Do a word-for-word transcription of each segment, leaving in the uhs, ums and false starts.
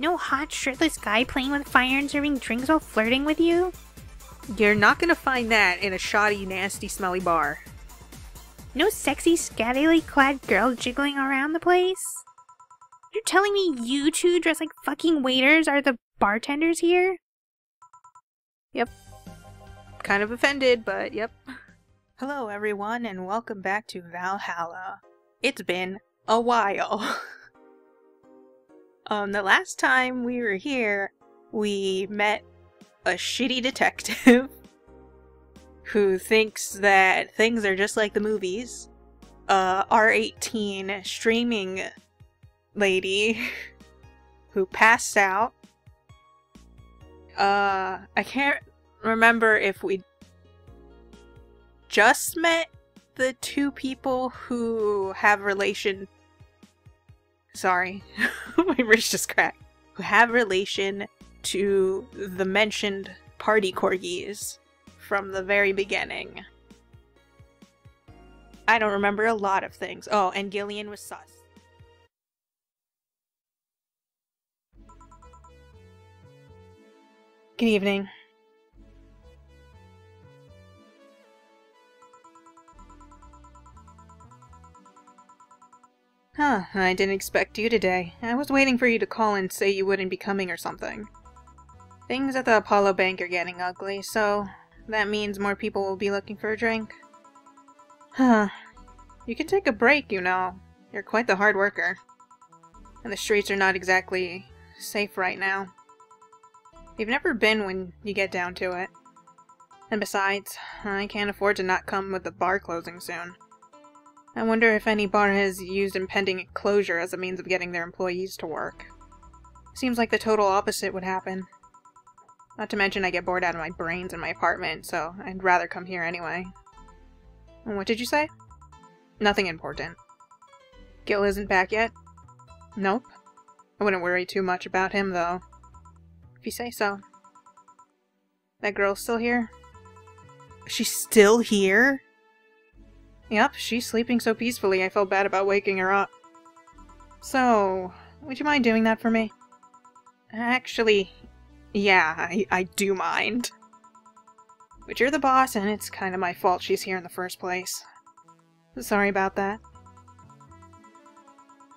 No hot, shirtless guy playing with fire and serving drinks while flirting with you? You're not gonna find that in a shoddy, nasty, smelly bar. No sexy, scantily clad girl jiggling around the place? You're telling me you two dressed like fucking waiters are the bartenders here? Yep. Kind of offended, but yep. Hello everyone and welcome back to Valhalla. It's been a while. Um, the last time we were here, we met a shitty detective who thinks that things are just like the movies. Uh, R eighteen streaming lady who passed out. Uh, I can't remember if we just met the two people who have relation... Sorry, my wrist just cracked. Who have relation to the mentioned party corgis from the very beginning. I don't remember a lot of things. Oh, and Gillian was sus. Good evening. Huh, I didn't expect you today. I was waiting for you to call and say you wouldn't be coming or something. Things at the Apollo Bank are getting ugly, so that means more people will be looking for a drink. Huh. You can take a break, you know. You're quite the hard worker. And the streets are not exactly safe right now. You've never been when you get down to it. And besides, I can't afford to not come with the bar closing soon. I wonder if any bar has used impending closure as a means of getting their employees to work. Seems like the total opposite would happen. Not to mention I get bored out of my brains in my apartment, so I'd rather come here anyway. And what did you say? Nothing important. Gil isn't back yet? Nope. I wouldn't worry too much about him, though. If you say so. That girl's still here? She's still here? Yep, she's sleeping so peacefully I felt bad about waking her up. So, would you mind doing that for me? Actually, yeah, I, I do mind. But you're the boss and it's kind of my fault she's here in the first place. Sorry about that.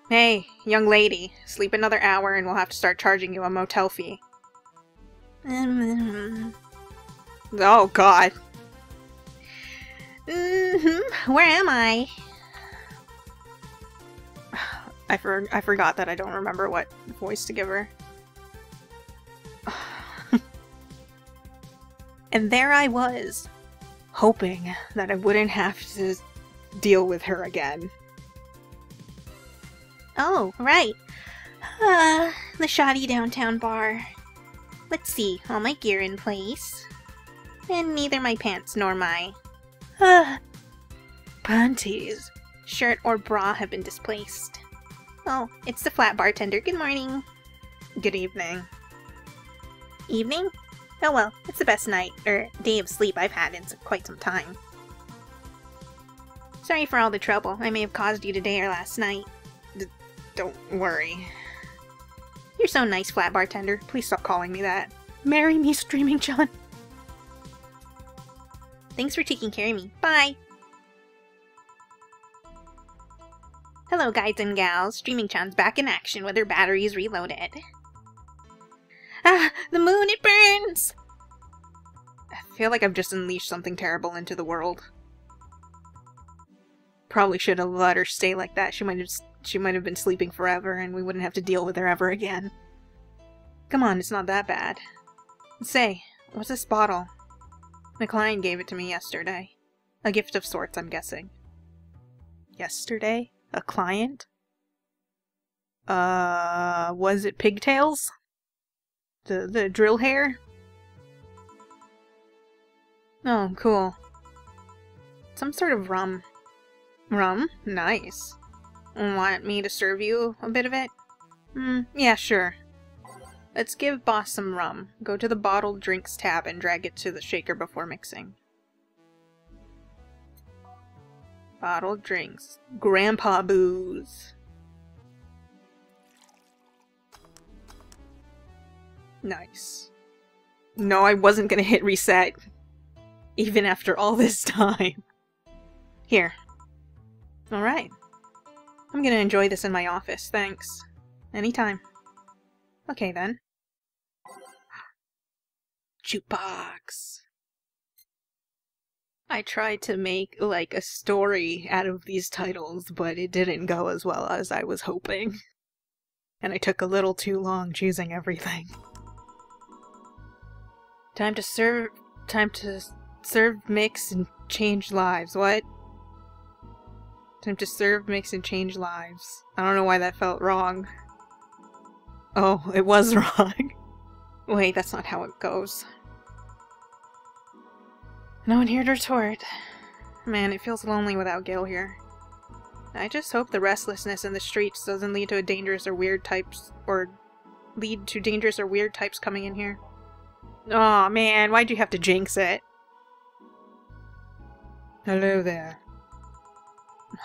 Hey, young lady, sleep another hour and we'll have to start charging you a motel fee. Oh god. Mm-hmm. Where am I? I, for I forgot that I don't remember what voice to give her. And there I was, hoping that I wouldn't have to deal with her again. Oh, right. Uh, the shoddy downtown bar. Let's see, all my gear in place. And neither my pants nor my... Uh, panties, shirt or bra have been displaced. Oh, it's the flat bartender. Good morning. Good evening. Evening? Oh well, it's the best night, or day of sleep I've had in quite some time. Sorry for all the trouble I may have caused you today or last night. D- don't worry. You're so nice, flat bartender. Please stop calling me that. Marry me, Streaming John. Thanks for taking care of me. Bye! Hello guys and gals, Streaming Chan's back in action with her batteries reloaded. Ah! The moon, it burns! I feel like I've just unleashed something terrible into the world. Probably should have let her stay like that. She might have, she might have been sleeping forever and we wouldn't have to deal with her ever again. Come on, it's not that bad. Say, what's this bottle? The client gave it to me yesterday. A gift of sorts, I'm guessing. Yesterday? A client? Uh, was it pigtails? The, the drill hair? Oh, cool. Some sort of rum. Rum? Nice. Want me to serve you a bit of it? Mm, yeah, sure. Let's give boss some rum. Go to the bottled drinks tab and drag it to the shaker before mixing. Bottled drinks. Grandpa booze. Nice. No, I wasn't gonna hit reset. Even after all this time. Here. Alright. I'm gonna enjoy this in my office, thanks. Anytime. Okay then. Jukebox. I tried to make, like, a story out of these titles, but it didn't go as well as I was hoping. And I took a little too long choosing everything. Time to serve... Time to serve, mix, and change lives. What? Time to serve, mix, and change lives. I don't know why that felt wrong. Oh, it was wrong. Wait, that's not how it goes. No one here to retort. Man, it feels lonely without Gil here. I just hope the restlessness in the streets doesn't lead to a dangerous or weird types- or lead to dangerous or weird types coming in here. Aw, man, why'd you have to jinx it? Hello there.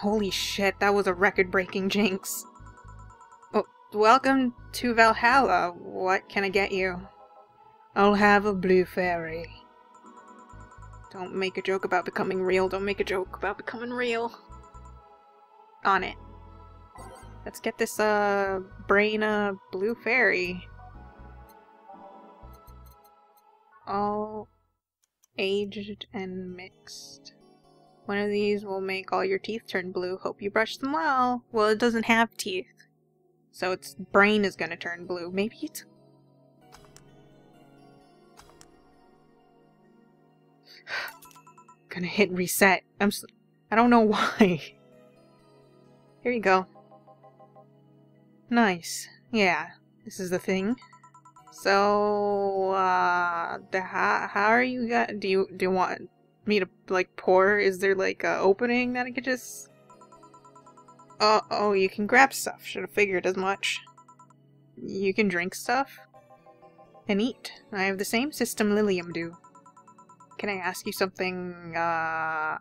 Holy shit, that was a record-breaking jinx. Oh, welcome to Valhalla. What can I get you? I'll have a blue fairy. Don't make a joke about becoming real. Don't make a joke about becoming real. On it. Let's get this, uh, brain, uh, blue fairy. All aged and mixed. One of these will make all your teeth turn blue. Hope you brush them well. Well, it doesn't have teeth. So its brain is gonna turn blue. Maybe it's... gonna hit reset. I'm so... I don't know why. Here you go. Nice. Yeah. This is the thing. So, uh... The, how, how are you guys... Do you, do you want me to, like, pour? Is there, like, an opening that I could just... Uh, oh, you can grab stuff. Should've figured as much. You can drink stuff. And eat. I have the same system Lilium do. Can I ask you something, uh...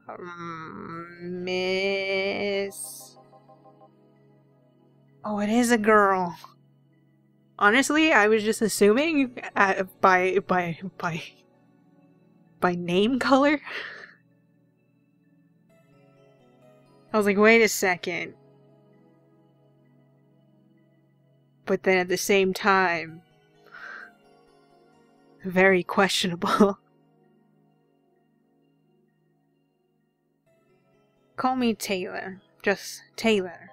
Miss... Oh, it is a girl! Honestly, I was just assuming uh, by... by... by... by name color? I was like, wait a second. But then at the same time... very questionable. Call me Taylor. Just Taylor.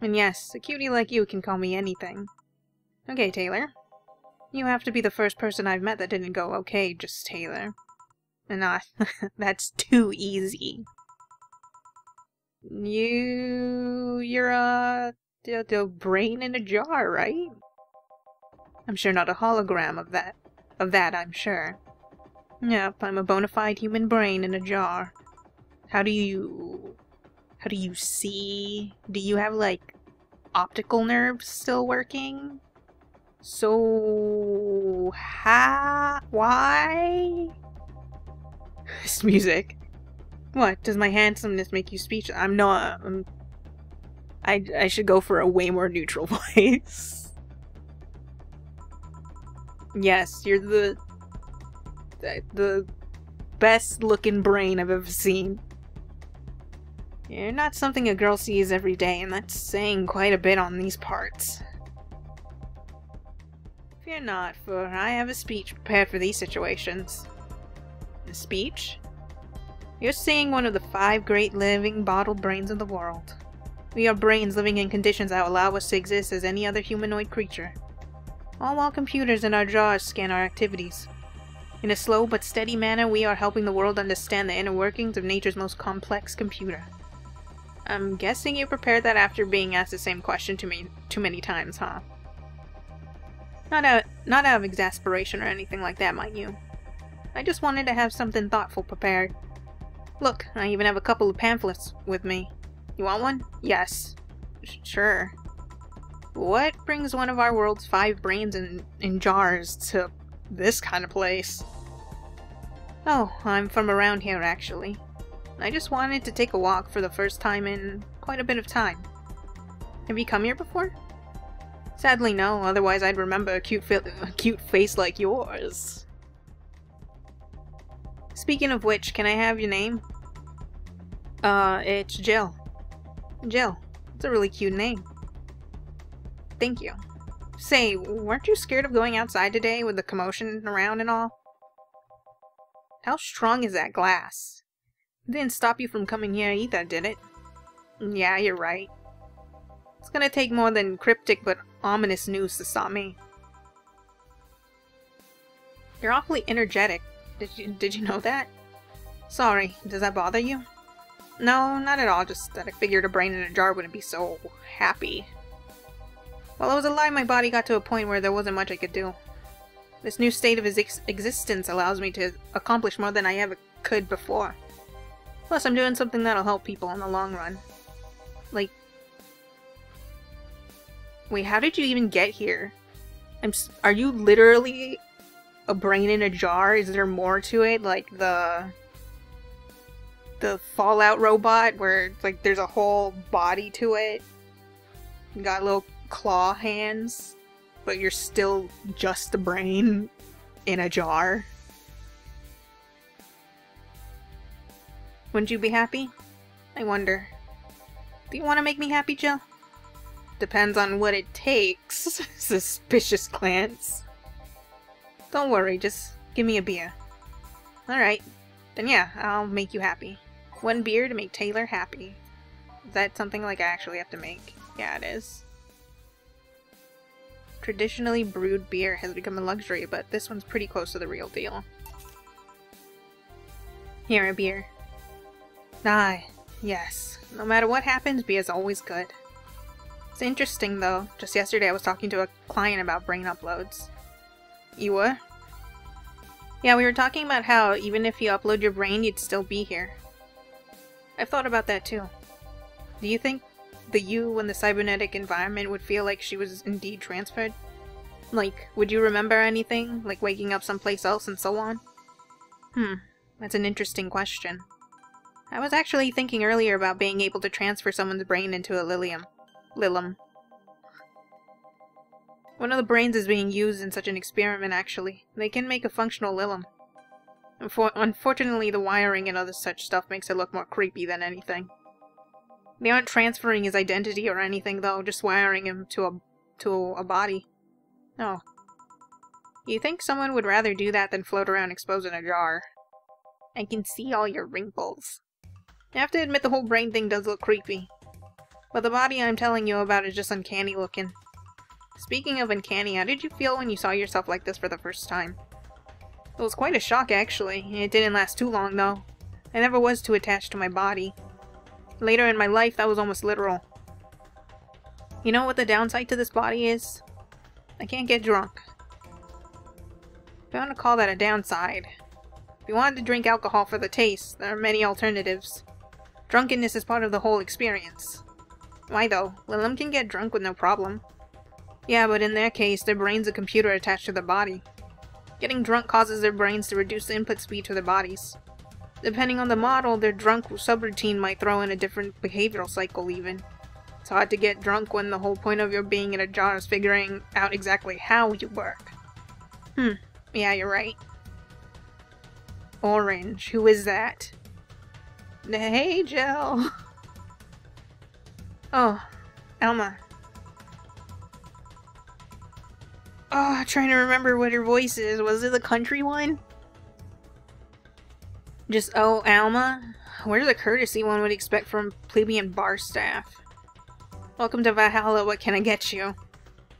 And yes, a cutie like you can call me anything. Okay, Taylor. You have to be the first person I've met that didn't go, okay, just Taylor. And not, that's too easy. You... you're a... a brain in a jar, right? I'm sure not a hologram of that. Of that, I'm sure. Yep, I'm a bona fide human brain in a jar. How do you... how do you see? Do you have, like, optical nerves still working? So... ha... why? This music. What? Does my handsomeness make you speech? I'm not... I'm, I, I should go for a way more neutral voice. Yes, you're the... the best looking brain I've ever seen. You're not something a girl sees every day, and that's saying quite a bit on these parts. Fear not, for I have a speech prepared for these situations. A speech? You're seeing one of the five great living bottled brains of the world. We are brains living in conditions that allow us to exist as any other humanoid creature. All while computers in our jars scan our activities. In a slow but steady manner, we are helping the world understand the inner workings of nature's most complex computer. I'm guessing you prepared that after being asked the same question to me too many times, huh? Not out, not out of exasperation or anything like that, mind you. I just wanted to have something thoughtful prepared. Look, I even have a couple of pamphlets with me. You want one? Yes. Sh- sure. What brings one of our world's five brains in, in jars to this kind of place? Oh, I'm from around here, actually. I just wanted to take a walk for the first time in quite a bit of time. Have you come here before? Sadly, no. Otherwise, I'd remember a cute, a cute face like yours. Speaking of which, can I have your name? Uh, it's Jill. Jill. It's a really cute name. Thank you. Say, weren't you scared of going outside today with the commotion around and all? How strong is that glass? It didn't stop you from coming here either, did it? Yeah, you're right. It's gonna take more than cryptic but ominous news to stop me. You're awfully energetic. Did you, did you know that? Sorry, does that bother you? No, not at all, just that I figured a brain in a jar wouldn't be so happy. While I was alive, my body got to a point where there wasn't much I could do. This new state of ex existence allows me to accomplish more than I ever could before. Plus, I'm doing something that'll help people in the long run. Like... Wait, how did you even get here? I'm s are you literally a brain in a jar? Is there more to it? Like the... the Fallout robot where, like, there's a whole body to it? You got little claw hands, but you're still just a brain in a jar? Wouldn't you be happy? I wonder. Do you want to make me happy, Jill? Depends on what it takes. Suspicious glance. Don't worry, just give me a beer. Alright, then yeah, I'll make you happy. One beer to make Taylor happy. Is that something like I actually have to make? Yeah, it is. Traditionally brewed beer has become a luxury, but this one's pretty close to the real deal. Here, a beer. Ah, yes. No matter what happens, beer is always good. It's interesting though, just yesterday I was talking to a client about brain uploads. You were? Yeah, we were talking about how even if you upload your brain, you'd still be here. I've thought about that too. Do you think the you in the cybernetic environment would feel like she was indeed transferred? Like, would you remember anything? Like waking up someplace else and so on? Hmm, that's an interesting question. I was actually thinking earlier about being able to transfer someone's brain into a Lilim. Lilim. One of the brains is being used in such an experiment, actually. They can make a functional Lilim. Unfor unfortunately, the wiring and other such stuff makes it look more creepy than anything. They aren't transferring his identity or anything, though, just wiring him to a, to a body. Oh. You think someone would rather do that than float around exposed in a jar? I can see all your wrinkles. I have to admit the whole brain thing does look creepy. But the body I'm telling you about is just uncanny looking. Speaking of uncanny, how did you feel when you saw yourself like this for the first time? It was quite a shock, actually. It didn't last too long, though. I never was too attached to my body. Later in my life, that was almost literal. You know what the downside to this body is? I can't get drunk. If I want to call that a downside. If you wanted to drink alcohol for the taste, there are many alternatives. Drunkenness is part of the whole experience. Why though? Lilim can get drunk with no problem. Yeah, but in their case, their brain's a computer attached to their body. Getting drunk causes their brains to reduce the input speed to their bodies. Depending on the model, their drunk subroutine might throw in a different behavioral cycle even. It's hard to get drunk when the whole point of your being in a jar is figuring out exactly how you work. Hmm, yeah, you're right. Orange, who is that? Hey, Jill! Oh, Elma. Oh, trying to remember what her voice is. Was it the country one? Just, oh, Alma? Where's the courtesy one would expect from plebeian bar staff? Welcome to Valhalla, what can I get you?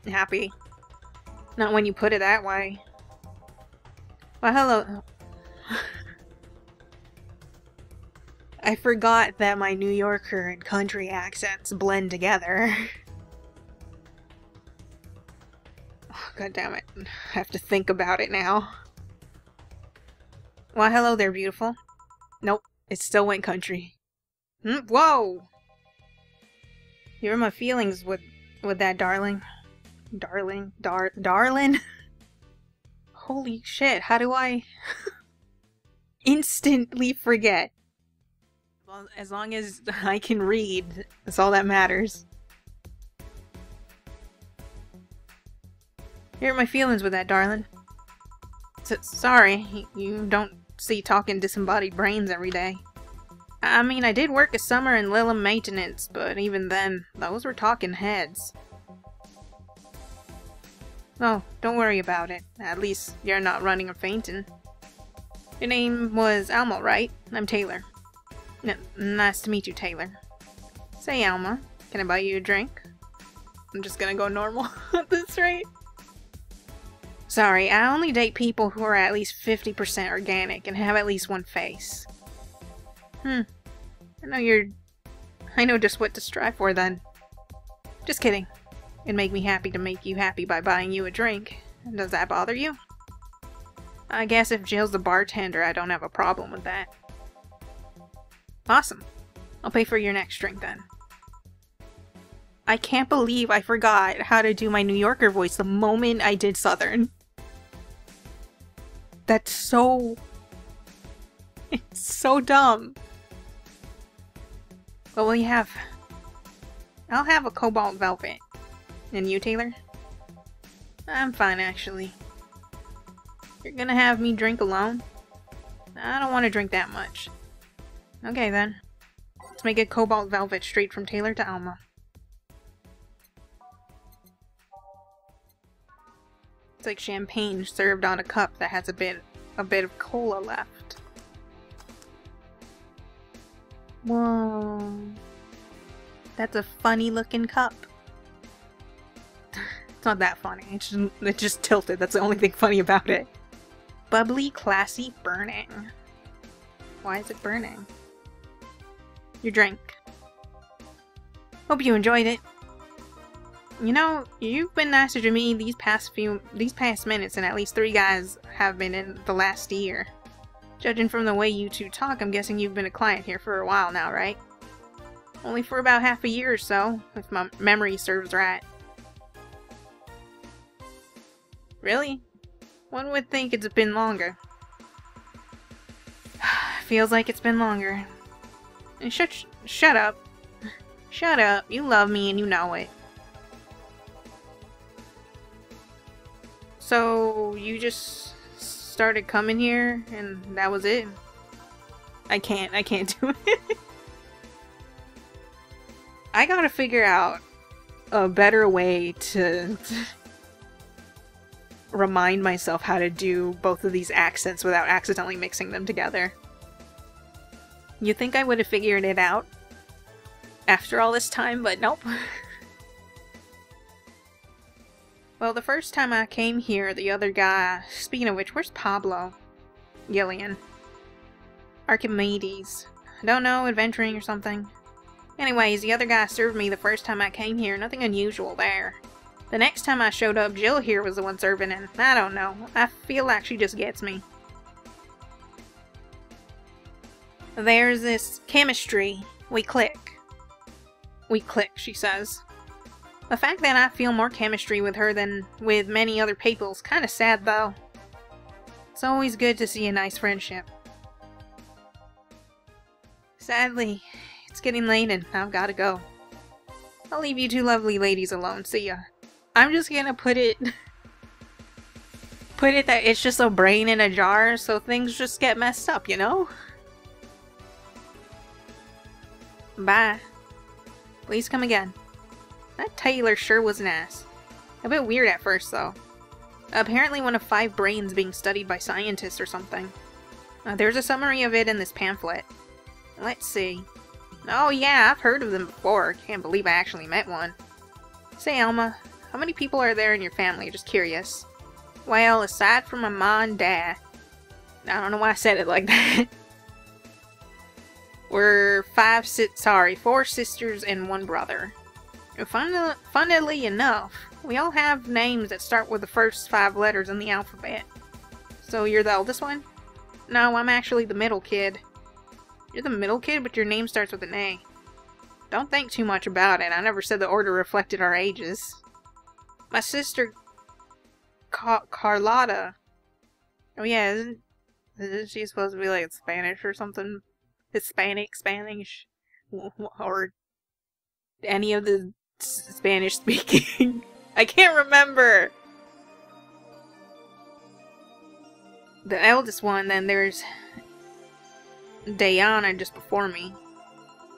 Happy. Not when you put it that way. Valhalla... I forgot that my New Yorker and country accents blend together. Oh, God damn it. I have to think about it now. Well, hello there, beautiful. Nope, it still went country. Hmm? Whoa! You're in my feelings with, with that, darling. Darling? Dar- darling? Holy shit, how do I... instantly forget? Well, as long as I can read, that's all that matters. You're in my feelings with that, darling. So, sorry, you don't see talking disembodied brains every day. I mean, I did work a summer in Lilim maintenance, but even then, those were talking heads. Oh, don't worry about it. At least you're not running or fainting. Your name was Alma, right? I'm Taylor. N nice to meet you, Taylor. Say, Alma, can I buy you a drink? I'm just gonna go normal at this rate. Sorry, I only date people who are at least fifty percent organic and have at least one face. Hmm. I know you're... I know just what to strive for, then. Just kidding. It'd make me happy to make you happy by buying you a drink. Does that bother you? I guess if Jill's the bartender, I don't have a problem with that. Awesome. I'll pay for your next drink, then. I can't believe I forgot how to do my New Yorker voice the moment I did Southern. That's so... It's so dumb. What will you have? I'll have a cobalt velvet. And you, Taylor? I'm fine, actually. You're gonna have me drink alone? I don't want to drink that much. Okay, then. Let's make a cobalt velvet straight from Taylor to Alma. It's like champagne served on a cup that has a bit, a bit of cola left. Whoa, that's a funny looking cup. It's not that funny, it's just, it just tilted, that's the only thing funny about it. Bubbly, classy, burning. Why is it burning? Your drink. Hope you enjoyed it. You know, you've been nicer to me these past few, these past minutes than at least three guys have been in the last year. Judging from the way you two talk, I'm guessing you've been a client here for a while now, right? Only for about half a year or so, if my memory serves right. Really? One would think it's been longer. Feels like it's been longer. And shut, shut up. Shut up. You love me and you know it. So, you just... started coming here and that was it. I can't I can't do it. I gotta figure out a better way to, to remind myself how to do both of these accents without accidentally mixing them together. You think I would have figured it out after all this time, but nope. Well, the first time I came here, the other guy, speaking of which, where's Pablo? Gillian. Archimedes. I don't know, adventuring or something. Anyways, the other guy served me the first time I came here, nothing unusual there. The next time I showed up, Jill here was the one serving, and I don't know, I feel like she just gets me. There's this chemistry. We click. We click, she says. The fact that I feel more chemistry with her than with many other people's kinda sad, though. It's always good to see a nice friendship. Sadly, it's getting late and I've gotta go. I'll leave you two lovely ladies alone, see ya. I'm just gonna put it... put it that it's just a brain in a jar, so things just get messed up, you know? Bye. Please come again. That Taylor sure was an ass. A bit weird at first, though. Apparently one of five brains being studied by scientists or something. Uh, there's a summary of it in this pamphlet. Let's see. Oh yeah, I've heard of them before. Can't believe I actually met one. Say, Alma, how many people are there in your family? Just curious. Well, aside from my mom and dad. I don't know why I said it like that. We're five si- sorry, four sisters and one brother. Funnily, funnily enough, we all have names that start with the first five letters in the alphabet. So you're the oldest one? No, I'm actually the middle kid. You're the middle kid, but your name starts with an A. Don't think too much about it. I never said the order reflected our ages. My sister... Ca Carlotta. Oh yeah, isn't, isn't she supposed to be like Spanish or something? Hispanic, Spanish? Or any of the... Spanish speaking. I can't remember. the eldest one, then there's Diana just before me.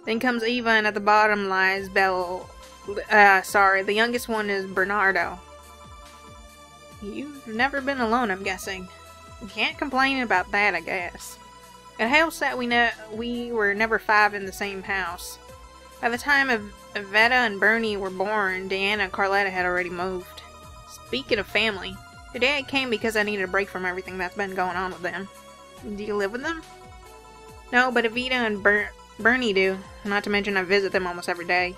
Then comes Eva, and at the bottom lies Bell. Uh, sorry, the youngest one is Bernardo. You've never been alone, I'm guessing. You can't complain about that, I guess. It helps that we know we were never five in the same house. By the time Evetta and Bernie were born, Diana and Carletta had already moved. Speaking of family, your dad came because I needed a break from everything that's been going on with them. Do you live with them? No, but Evita and Ber Bernie do. Not to mention I visit them almost every day.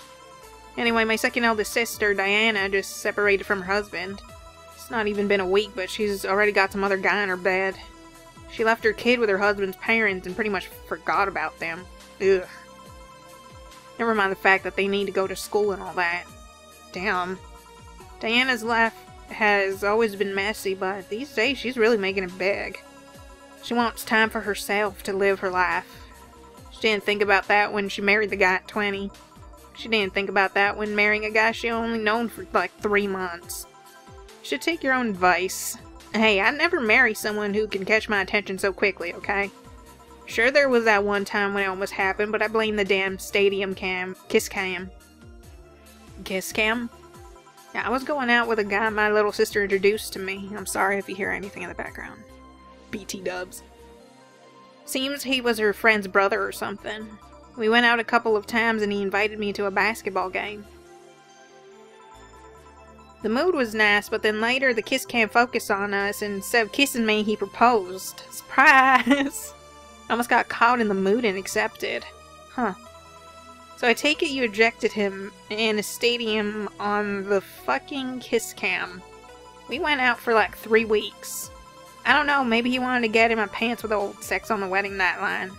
Anyway, my second eldest sister, Diana, just separated from her husband. It's not even been a week, but she's already got some other guy in her bed. She left her kid with her husband's parents and pretty much forgot about them. Ugh. Never mind the fact that they need to go to school and all that. Damn. Diana's life has always been messy, but these days she's really making it big. She wants time for herself to live her life. She didn't think about that when she married the guy at twenty. She didn't think about that when marrying a guy she only known for like three months. You should take your own advice. Hey, I'd never marry someone who can catch my attention so quickly, okay? Sure, there was that one time when it almost happened, but I blame the damn stadium cam. Kiss cam. Kiss cam? Yeah, I was going out with a guy my little sister introduced to me. I'm sorry if you hear anything in the background. B T dubs. Seems he was her friend's brother or something. We went out a couple of times and he invited me to a basketball game. The mood was nice, but then later the kiss cam focused on us, and instead of kissing me, he proposed. Surprise! I almost got caught in the mood and accepted. Huh. So I take it you ejected him in a stadium on the fucking kiss cam. We went out for like three weeks. I don't know, maybe he wanted to get in my pants with old sex on the wedding night line.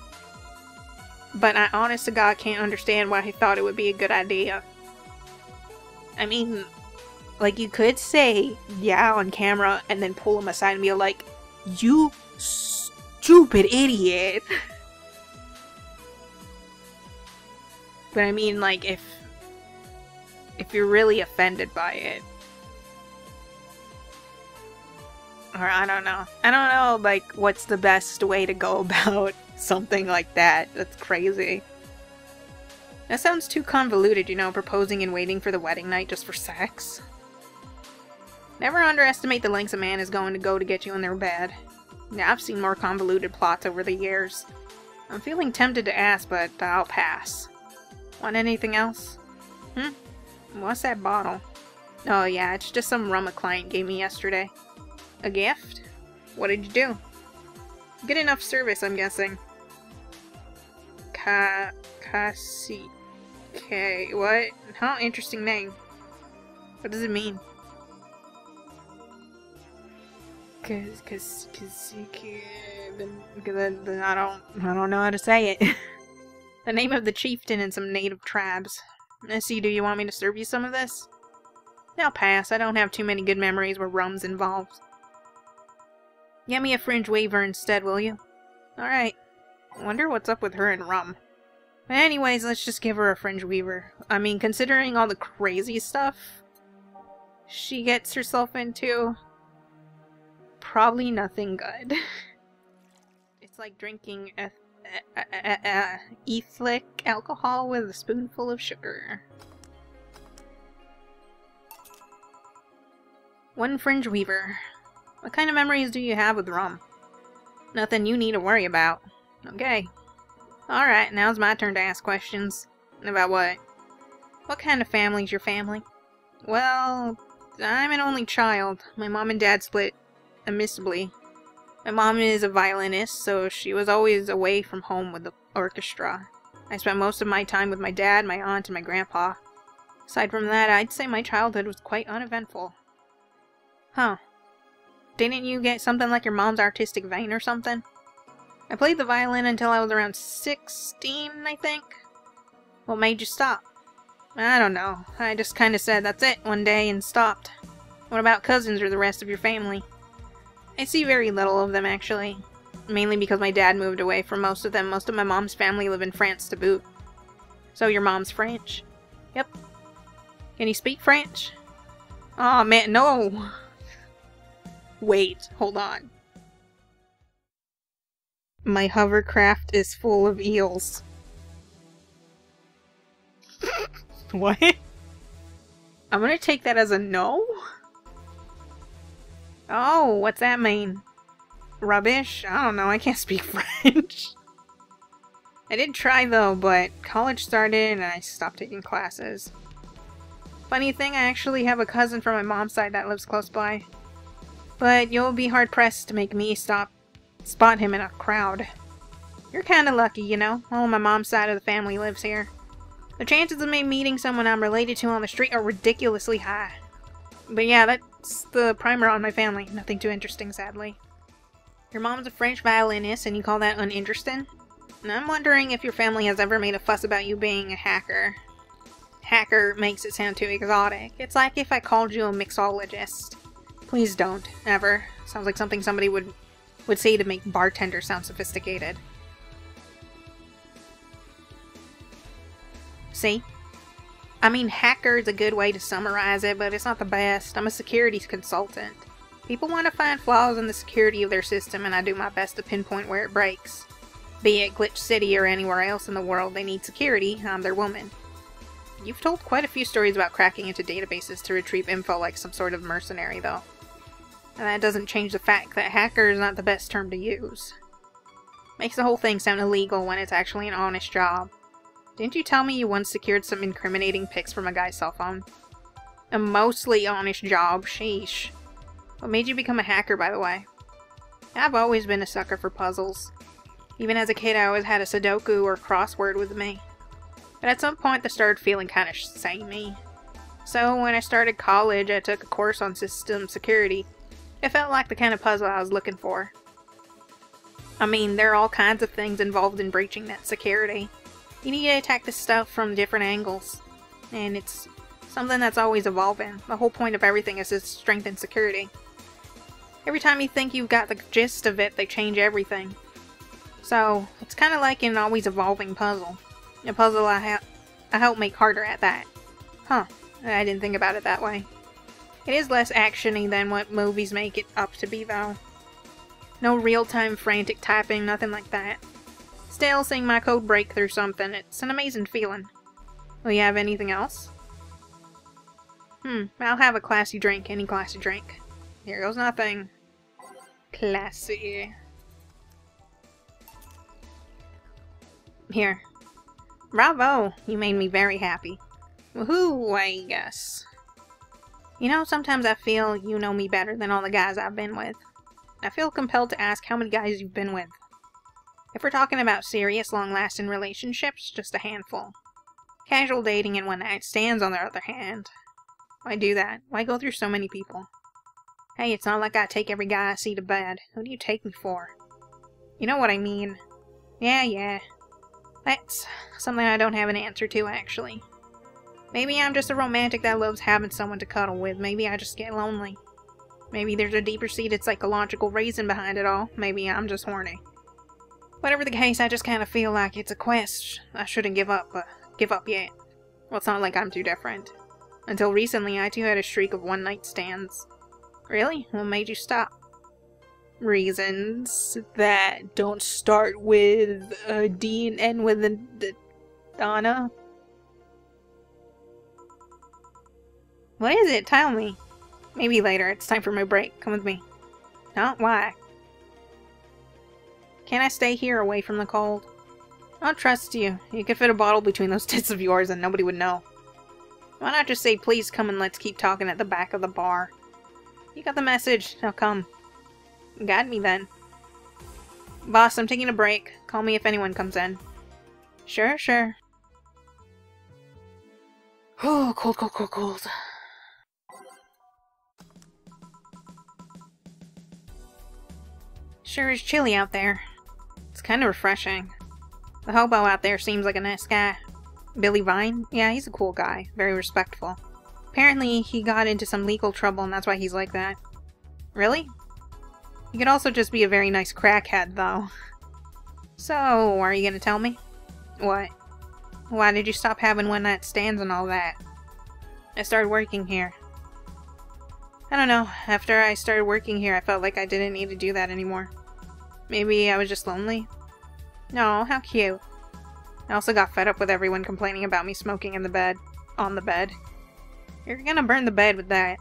But I honest to God can't understand why he thought it would be a good idea. I mean, like, you could say yeah on camera and then pull him aside and be like, you stupid idiot. But I mean, like, if if you're really offended by it. Or I don't know. I don't know, like, what's the best way to go about something like that. That's crazy. That sounds too convoluted, you know, proposing and waiting for the wedding night just for sex. Never underestimate the lengths a man is going to go to get you in their bed. Now, I've seen more convoluted plots over the years. I'm feeling tempted to ask, but I'll pass. Want anything else? Hmm? What's that bottle? Oh yeah, it's just some rum a client gave me yesterday. A gift? What did you do? Good enough service, I'm guessing. Ka... Kasi... K... What? Huh? Interesting name. What does it mean? Cause... Cause... Cause... I don't... I don't know how to say it. The name of the chieftain in some native tribes. Missy, do you want me to serve you some of this? Now pass. I don't have too many good memories where rum's involved. Get me a fringe waver instead, will you? Alright. Wonder what's up with her and rum. But anyways, let's just give her a fringe weaver. I mean, considering all the crazy stuff she gets herself into, probably nothing good. It's like drinking eth uh, uh, uh, uh, ethylic alcohol with a spoonful of sugar. One fringe weaver. What kind of memories do you have with rum? Nothing you need to worry about. Okay. Alright, now's my turn to ask questions. About what? What kind of family's your family? Well, I'm an only child. My mom and dad split amicably. My mom is a violinist, so she was always away from home with the orchestra. I spent most of my time with my dad, my aunt, and my grandpa. Aside from that, I'd say my childhood was quite uneventful. Huh. Didn't you get something like your mom's artistic vein or something? I played the violin until I was around sixteen, I think. What made you stop? I don't know. I just kinda said that's it one day and stopped. What about cousins or the rest of your family? I see very little of them, actually. Mainly because my dad moved away from most of them. Most of my mom's family live in France to boot. So your mom's French? Yep. Can you speak French? Aw, man, no! Wait, hold on. My hovercraft is full of eels. What? I'm gonna take that as a no? Oh, what's that mean? Rubbish? I don't know, I can't speak French. I did try though, but college started and I stopped taking classes. Funny thing, I actually have a cousin from my mom's side that lives close by. But you'll be hard-pressed to make me stop spot him in a crowd. You're kinda lucky, you know? All my mom's side of the family lives here. The chances of me meeting someone I'm related to on the street are ridiculously high. But yeah, that's the primer on my family. Nothing too interesting, sadly. Your mom's a French violinist and you call that uninteresting? And I'm wondering if your family has ever made a fuss about you being a hacker. Hacker makes it sound too exotic. It's like if I called you a mixologist. Please don't, ever. Sounds like something somebody would would say to make bartender sound sophisticated. See? I mean, hacker is a good way to summarize it, but it's not the best. I'm a security consultant. People want to find flaws in the security of their system, and I do my best to pinpoint where it breaks. Be it Glitch City or anywhere else in the world, they need security. I'm their woman. You've told quite a few stories about cracking into databases to retrieve info like some sort of mercenary, though. And that doesn't change the fact that hacker is not the best term to use. Makes the whole thing sound illegal when it's actually an honest job. Didn't you tell me you once secured some incriminating pics from a guy's cell phone? A mostly honest job, sheesh. What made you become a hacker, by the way? I've always been a sucker for puzzles. Even as a kid, I always had a Sudoku or crossword with me. But at some point, they started feeling kind of samey. So when I started college, I took a course on system security. It felt like the kind of puzzle I was looking for. I mean, there are all kinds of things involved in breaching that security. You need to attack this stuff from different angles. And it's something that's always evolving. The whole point of everything is to strengthen security. Every time you think you've got the gist of it, they change everything. So, it's kind of like an always evolving puzzle. A puzzle I, ha I help make harder at that. Huh, I didn't think about it that way. It is less action-y than what movies make it up to be, though. No real-time frantic typing, nothing like that. Still, seeing my code break through something, it's an amazing feeling. Will you have anything else? Hmm, I'll have a classy drink, any classy drink. Here goes nothing. Classy. Here. Bravo! You made me very happy. Woohoo, I guess. You know, sometimes I feel you know me better than all the guys I've been with. I feel compelled to ask how many guys you've been with. If we're talking about serious, long-lasting relationships, just a handful. Casual dating and one-night stands, on the other hand. Why do that? Why go through so many people? Hey, it's not like I take every guy I see to bed. Who do you take me for? You know what I mean. Yeah, yeah. That's something I don't have an answer to, actually. Maybe I'm just a romantic that loves having someone to cuddle with. Maybe I just get lonely. Maybe there's a deeper-seated psychological reason behind it all. Maybe I'm just horny. Whatever the case, I just kind of feel like it's a quest I shouldn't give up, uh, give up yet. Well, it's not like I'm too different. Until recently, I too had a streak of one-night stands. Really? What made you stop? Reasons that don't start with a D and end with a D. Donna? What is it? Tell me. Maybe later. It's time for my break. Come with me. No? Why? Can I stay here away from the cold? I'll trust you. You could fit a bottle between those tits of yours and nobody would know. Why not just say, please come and let's keep talking at the back of the bar? You got the message. Now come. Guide me, then. Boss, I'm taking a break. Call me if anyone comes in. Sure, sure. Oh, cold, cold, cold, cold. Sure is chilly out there. It's kind of refreshing. The hobo out there seems like a nice guy. Billy Vine? Yeah, he's a cool guy. Very respectful. Apparently, he got into some legal trouble, and that's why he's like that. Really? You could also just be a very nice crackhead, though. So, are you gonna tell me? What? Why did you stop having one-night stands and all that? I started working here. I don't know. After I started working here, I felt like I didn't need to do that anymore. Maybe I was just lonely? No, how cute. I also got fed up with everyone complaining about me smoking in the bed. On the bed. You're gonna burn the bed with that.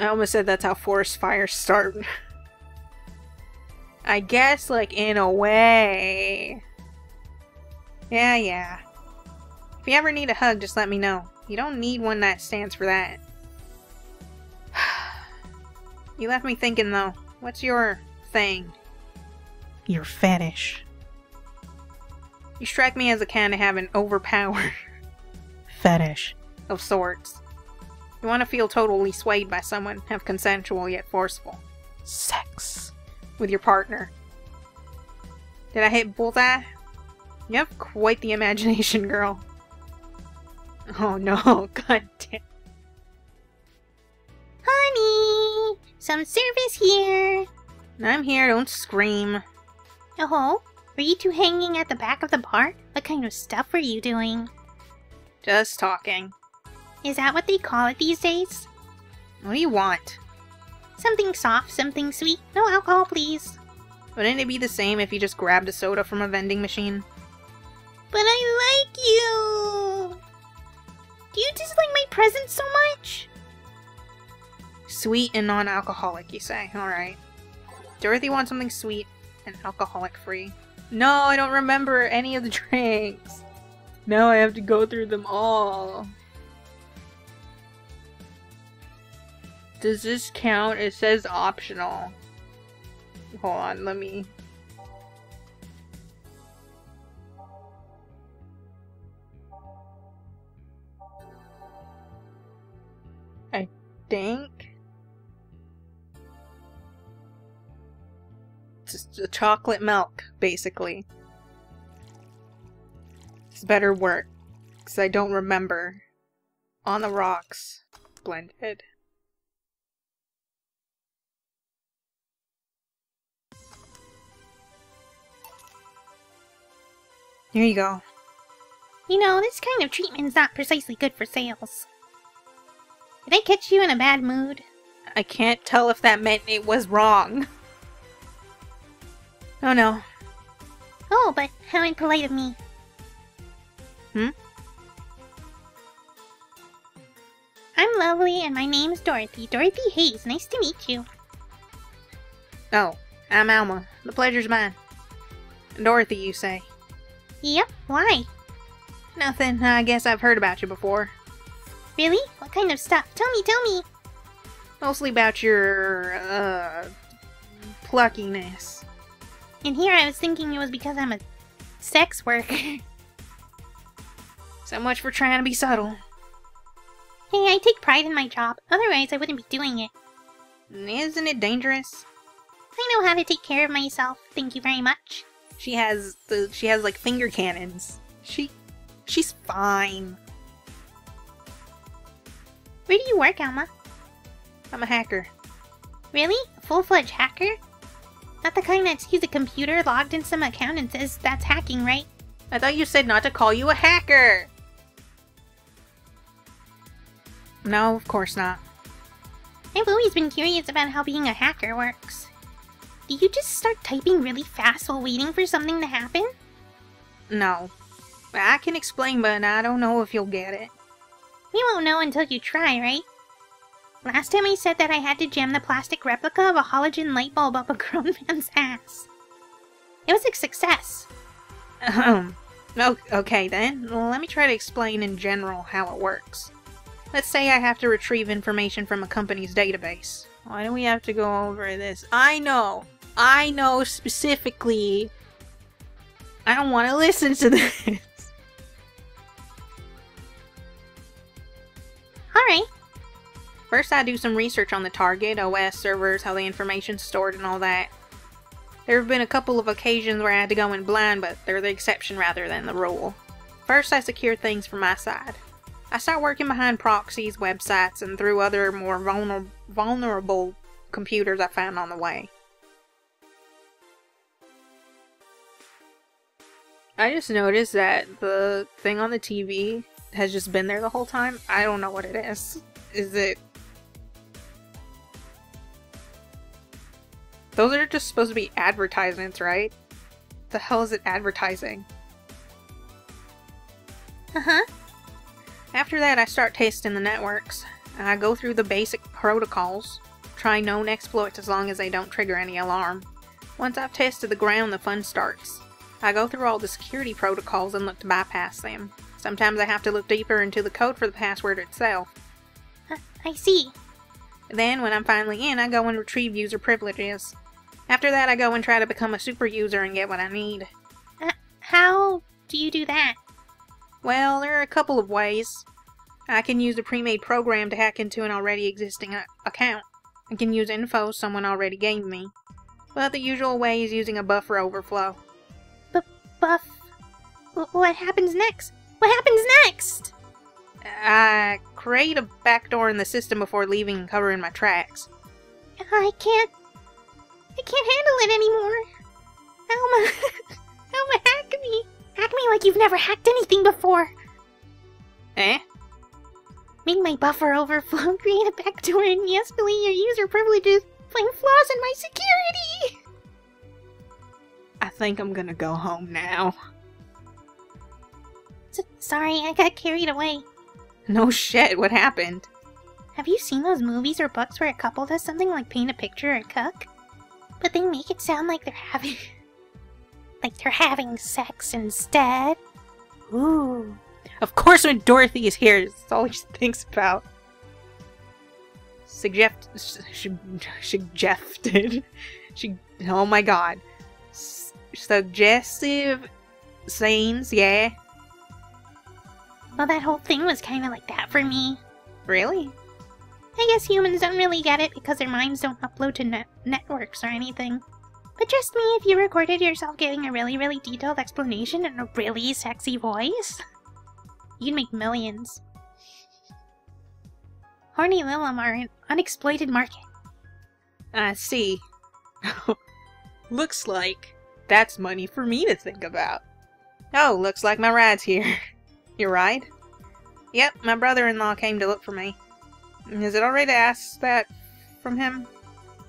I almost said that's how forest fires start. I guess, like, in a way. Yeah, yeah. If you ever need a hug, just let me know. You don't need one that stands for that. You left me thinking, though. What's your thing? Your fetish. You strike me as a kind of having overpowered fetish. Of sorts. You want to feel totally swayed by someone, have consensual yet forceful sex with your partner. Did I hit bullseye? You have quite the imagination, girl. Oh no, god damn. Honey! Some service here! I'm here, don't scream. Oh, were you two hanging at the back of the bar? What kind of stuff were you doing? Just talking. Is that what they call it these days? What do you want? Something soft, something sweet. No alcohol, please. Wouldn't it be the same if you just grabbed a soda from a vending machine? But I like you! Do you dislike my presents so much? Sweet and non-alcoholic, you say. Alright. Dorothy wants something sweet and alcoholic-free. No, I don't remember any of the drinks. Now I have to go through them all. Does this count? It says optional. Hold on, let me... I think... It's just a chocolate milk, basically. It's better work, because I don't remember. On the rocks. Blended. Here you go. You know, this kind of treatment's not precisely good for sales. Did I catch you in a bad mood? I can't tell if that meant it was wrong. Oh no. Oh, but how impolite of me. Hmm? I'm lovely and my name's Dorothy. Dorothy Hayes, nice to meet you. Oh, I'm Alma. The pleasure's mine. Dorothy, you say? Yep, why? Nothing. I guess I've heard about you before. Really? What kind of stuff? Tell me, tell me! Mostly about your, uh, pluckiness. And here I was thinking it was because I'm a sex worker. So much for trying to be subtle. Hey, I take pride in my job. Otherwise, I wouldn't be doing it. Isn't it dangerous? I know how to take care of myself. Thank you very much. She has the, she has like finger cannons. She, she's fine. Where do you work, Alma? I'm a hacker. Really? A full-fledged hacker? Not the kind that sees a computer logged in some account and says that's hacking, right? I thought you said not to call you a hacker. No, of course not. I've always been curious about how being a hacker works. Do you just start typing really fast while waiting for something to happen? No. I can explain, but I don't know if you'll get it. You won't know until you try, right? Last time I said that I had to jam the plastic replica of a halogen light bulb up a grown man's ass. It was a success. Um, okay then. Let me try to explain in general how it works. Let's say I have to retrieve information from a company's database. Why do we have to go over this? I know! I know specifically. I don't want to listen to this. Alright. First I do some research on the target, O S servers, how the information's stored and all that. There have been a couple of occasions where I had to go in blind, but they're the exception rather than the rule. First I secure things from my side. I start working behind proxies, websites, and through other more vulnerable vulnerable computers I found on the way. I just noticed that the thing on the T V has just been there the whole time. I don't know what it is. Is it... Those are just supposed to be advertisements, right? The hell is it advertising? Uh-huh. After that, I start testing the networks. I go through the basic protocols, try known exploits as long as they don't trigger any alarm. Once I've tested the ground, the fun starts. I go through all the security protocols and look to bypass them. Sometimes I have to look deeper into the code for the password itself. Huh, I see. Then, when I'm finally in, I go and retrieve user privileges. After that, I go and try to become a super user and get what I need. Uh, how do you do that? Well, there are a couple of ways. I can use a pre-made program to hack into an already existing account. I can use info someone already gave me. But the usual way is using a buffer overflow. B-buff? What happens next? What happens next? I create a backdoor in the system before leaving and covering my tracks. I can't... I can't handle it anymore. Alma... Alma, hack me! Hack me like you've never hacked anything before! Eh? Make my buffer overflow, create a backdoor, and yes, delete your user privileges, find flaws in my security! I think I'm gonna go home now. S sorry, I got carried away. No shit, what happened? Have you seen those movies or books where a couple does something like paint a picture or cook? But they make it sound like they're having... like they're having sex instead. Ooh. Of course when Dorothy is here, it's all she thinks about. Suggest... Suggested... She... Oh my god. S suggestive... scenes, yeah. Well, that whole thing was kinda like that for me. Really? I guess humans don't really get it because their minds don't upload to net networks or anything. But trust me, if you recorded yourself giving a really, really detailed explanation in a really sexy voice, you'd make millions. Horny Lilim are an unexploited market. I see. Looks like that's money for me to think about. Oh, looks like my ride's here. Your ride? Yep, my brother-in-law came to look for me. Is it alright to ask that from him?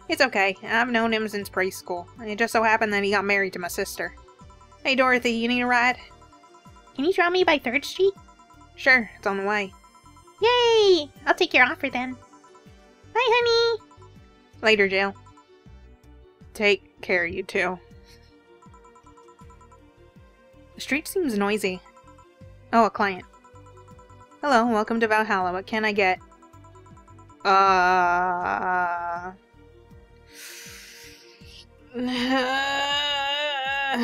It's okay. I've known him since preschool. It just so happened that he got married to my sister. Hey, Dorothy, you need a ride? Can you draw me by third street? Sure, it's on the way. Yay! I'll take your offer then. Bye, honey! Later, Jill. Take care, you two. The street seems noisy. Oh, a client. Hello, welcome to Valhalla. What can I get? Uh... Uh,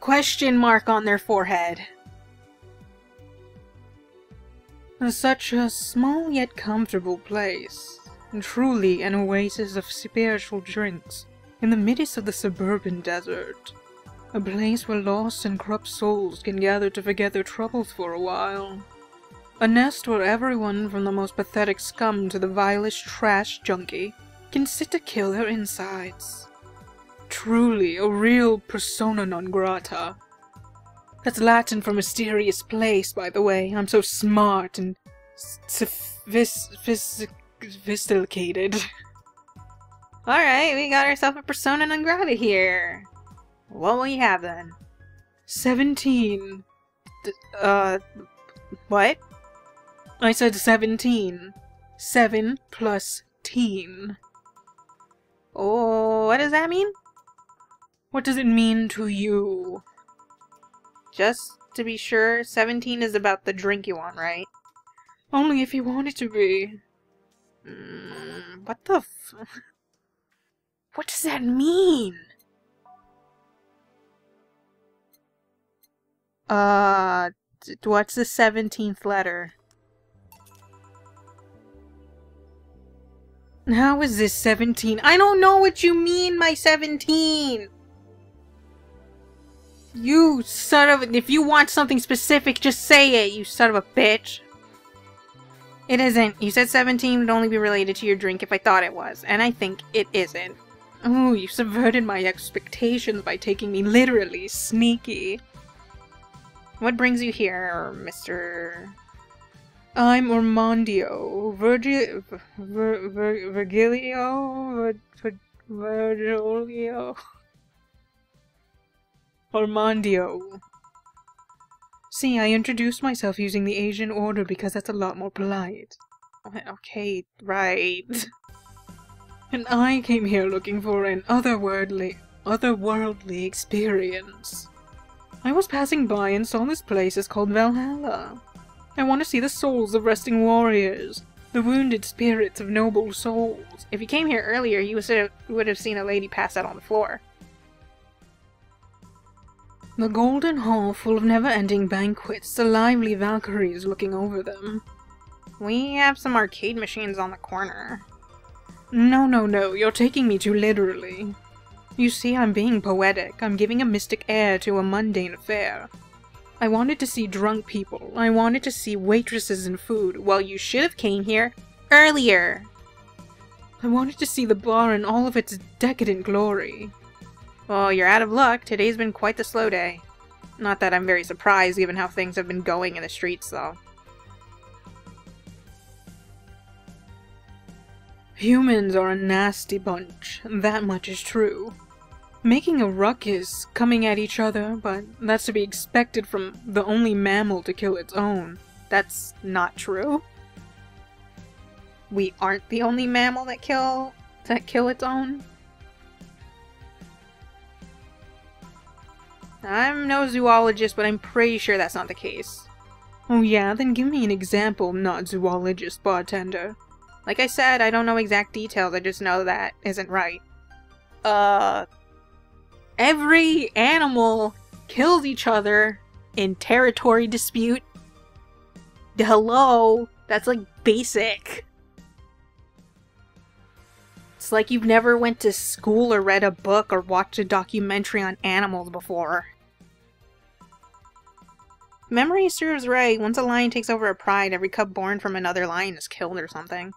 question mark on their forehead. Such a small yet comfortable place, truly an oasis of spiritual drinks in the midst of the suburban desert, a place where lost and corrupt souls can gather to forget their troubles for a while, a nest where everyone from the most pathetic scum to the vilest trash junkie can sit to kill their insides. Truly a real persona non grata. That's Latin for mysterious place, by the way. I'm so smart and sophisticated. Alright, we got ourselves a persona non grata here. What will we have then? Seventeen. D uh, what? I said seventeen. Seven plus teen. Oh, what does that mean? What does it mean to you? Just to be sure, seventeen is about the drink you want, right? Only if you want it to be. Mm, what the f- What does that mean? Uh, what's the seventeenth letter? How is this seventeen? I don't know what you mean, my seventeen! You son of a- if you want something specific, just say it, you son of a bitch! It isn't. You said seventeen would only be related to your drink if I thought it was, and I think it isn't. Ooh, you subverted my expectations by taking me literally sneaky. What brings you here, Mister... I'm Ormondio, Virgil, Vir, Vir, Virgilio, Vir, Vir, Virgilio. Ormondio. See, I introduced myself using the Asian order because that's a lot more polite. Okay, right. And I came here looking for an otherworldly, otherworldly experience. I was passing by and saw this place is called Valhalla. I want to see the souls of resting warriors, the wounded spirits of noble souls. If you came here earlier, you would have seen a lady pass out on the floor. The golden hall full of never-ending banquets, the lively Valkyries looking over them. We have some arcade machines on the corner. No, no, no, you're taking me too literally. You see, I'm being poetic. I'm giving a mystic air to a mundane affair. I wanted to see drunk people. I wanted to see waitresses and food. Well, you should have came here earlier. I wanted to see the bar in all of its decadent glory. Well, you're out of luck. Today's been quite the slow day. Not that I'm very surprised given how things have been going in the streets, though. Humans are a nasty bunch. That much is true. Making a ruckus, coming at each other, but that's to be expected from the only mammal to kill its own. That's not true. We aren't the only mammal that kill... that kill its own. I'm no zoologist, but I'm pretty sure that's not the case. Oh yeah, then give me an example, not zoologist, bartender. Like I said, I don't know exact details, I just know that isn't right. Uh... Every animal kills each other in territory dispute. Hello? That's like basic. It's like you've never went to school or read a book or watched a documentary on animals before. Memory serves right. Once a lion takes over a pride, every cub born from another lion is killed or something.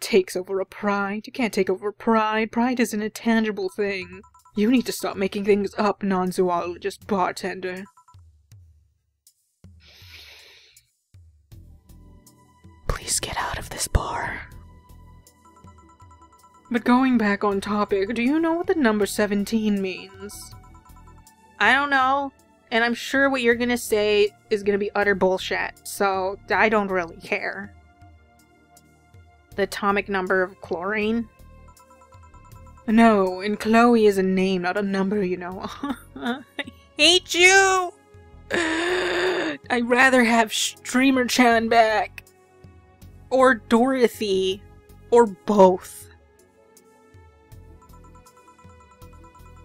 Takes over a pride? You can't take over pride. Pride isn't a tangible thing. You need to stop making things up, non-zoologist bartender. Please get out of this bar. But going back on topic, do you know what the number seventeen means? I don't know, and I'm sure what you're gonna say is gonna be utter bullshit, so I don't really care. The atomic number of chlorine? No, and Chloe is a name, not a number, you know. I hate you! I'd rather have Streamer-chan back. Or Dorothy. Or both.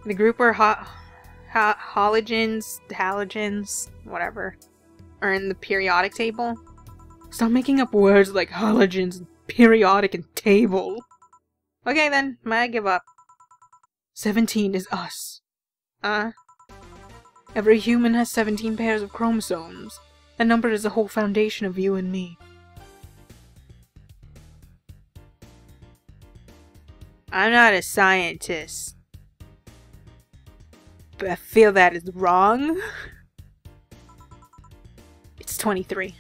The group are ho ho halogens, halogens, whatever, are in the periodic table. Stop making up words like halogens, periodic and table. Okay then, may I give up. seventeen is us. Uh? Every human has seventeen pairs of chromosomes. That number is the whole foundation of you and me. I'm not a scientist. But I feel that is wrong. It's twenty-three.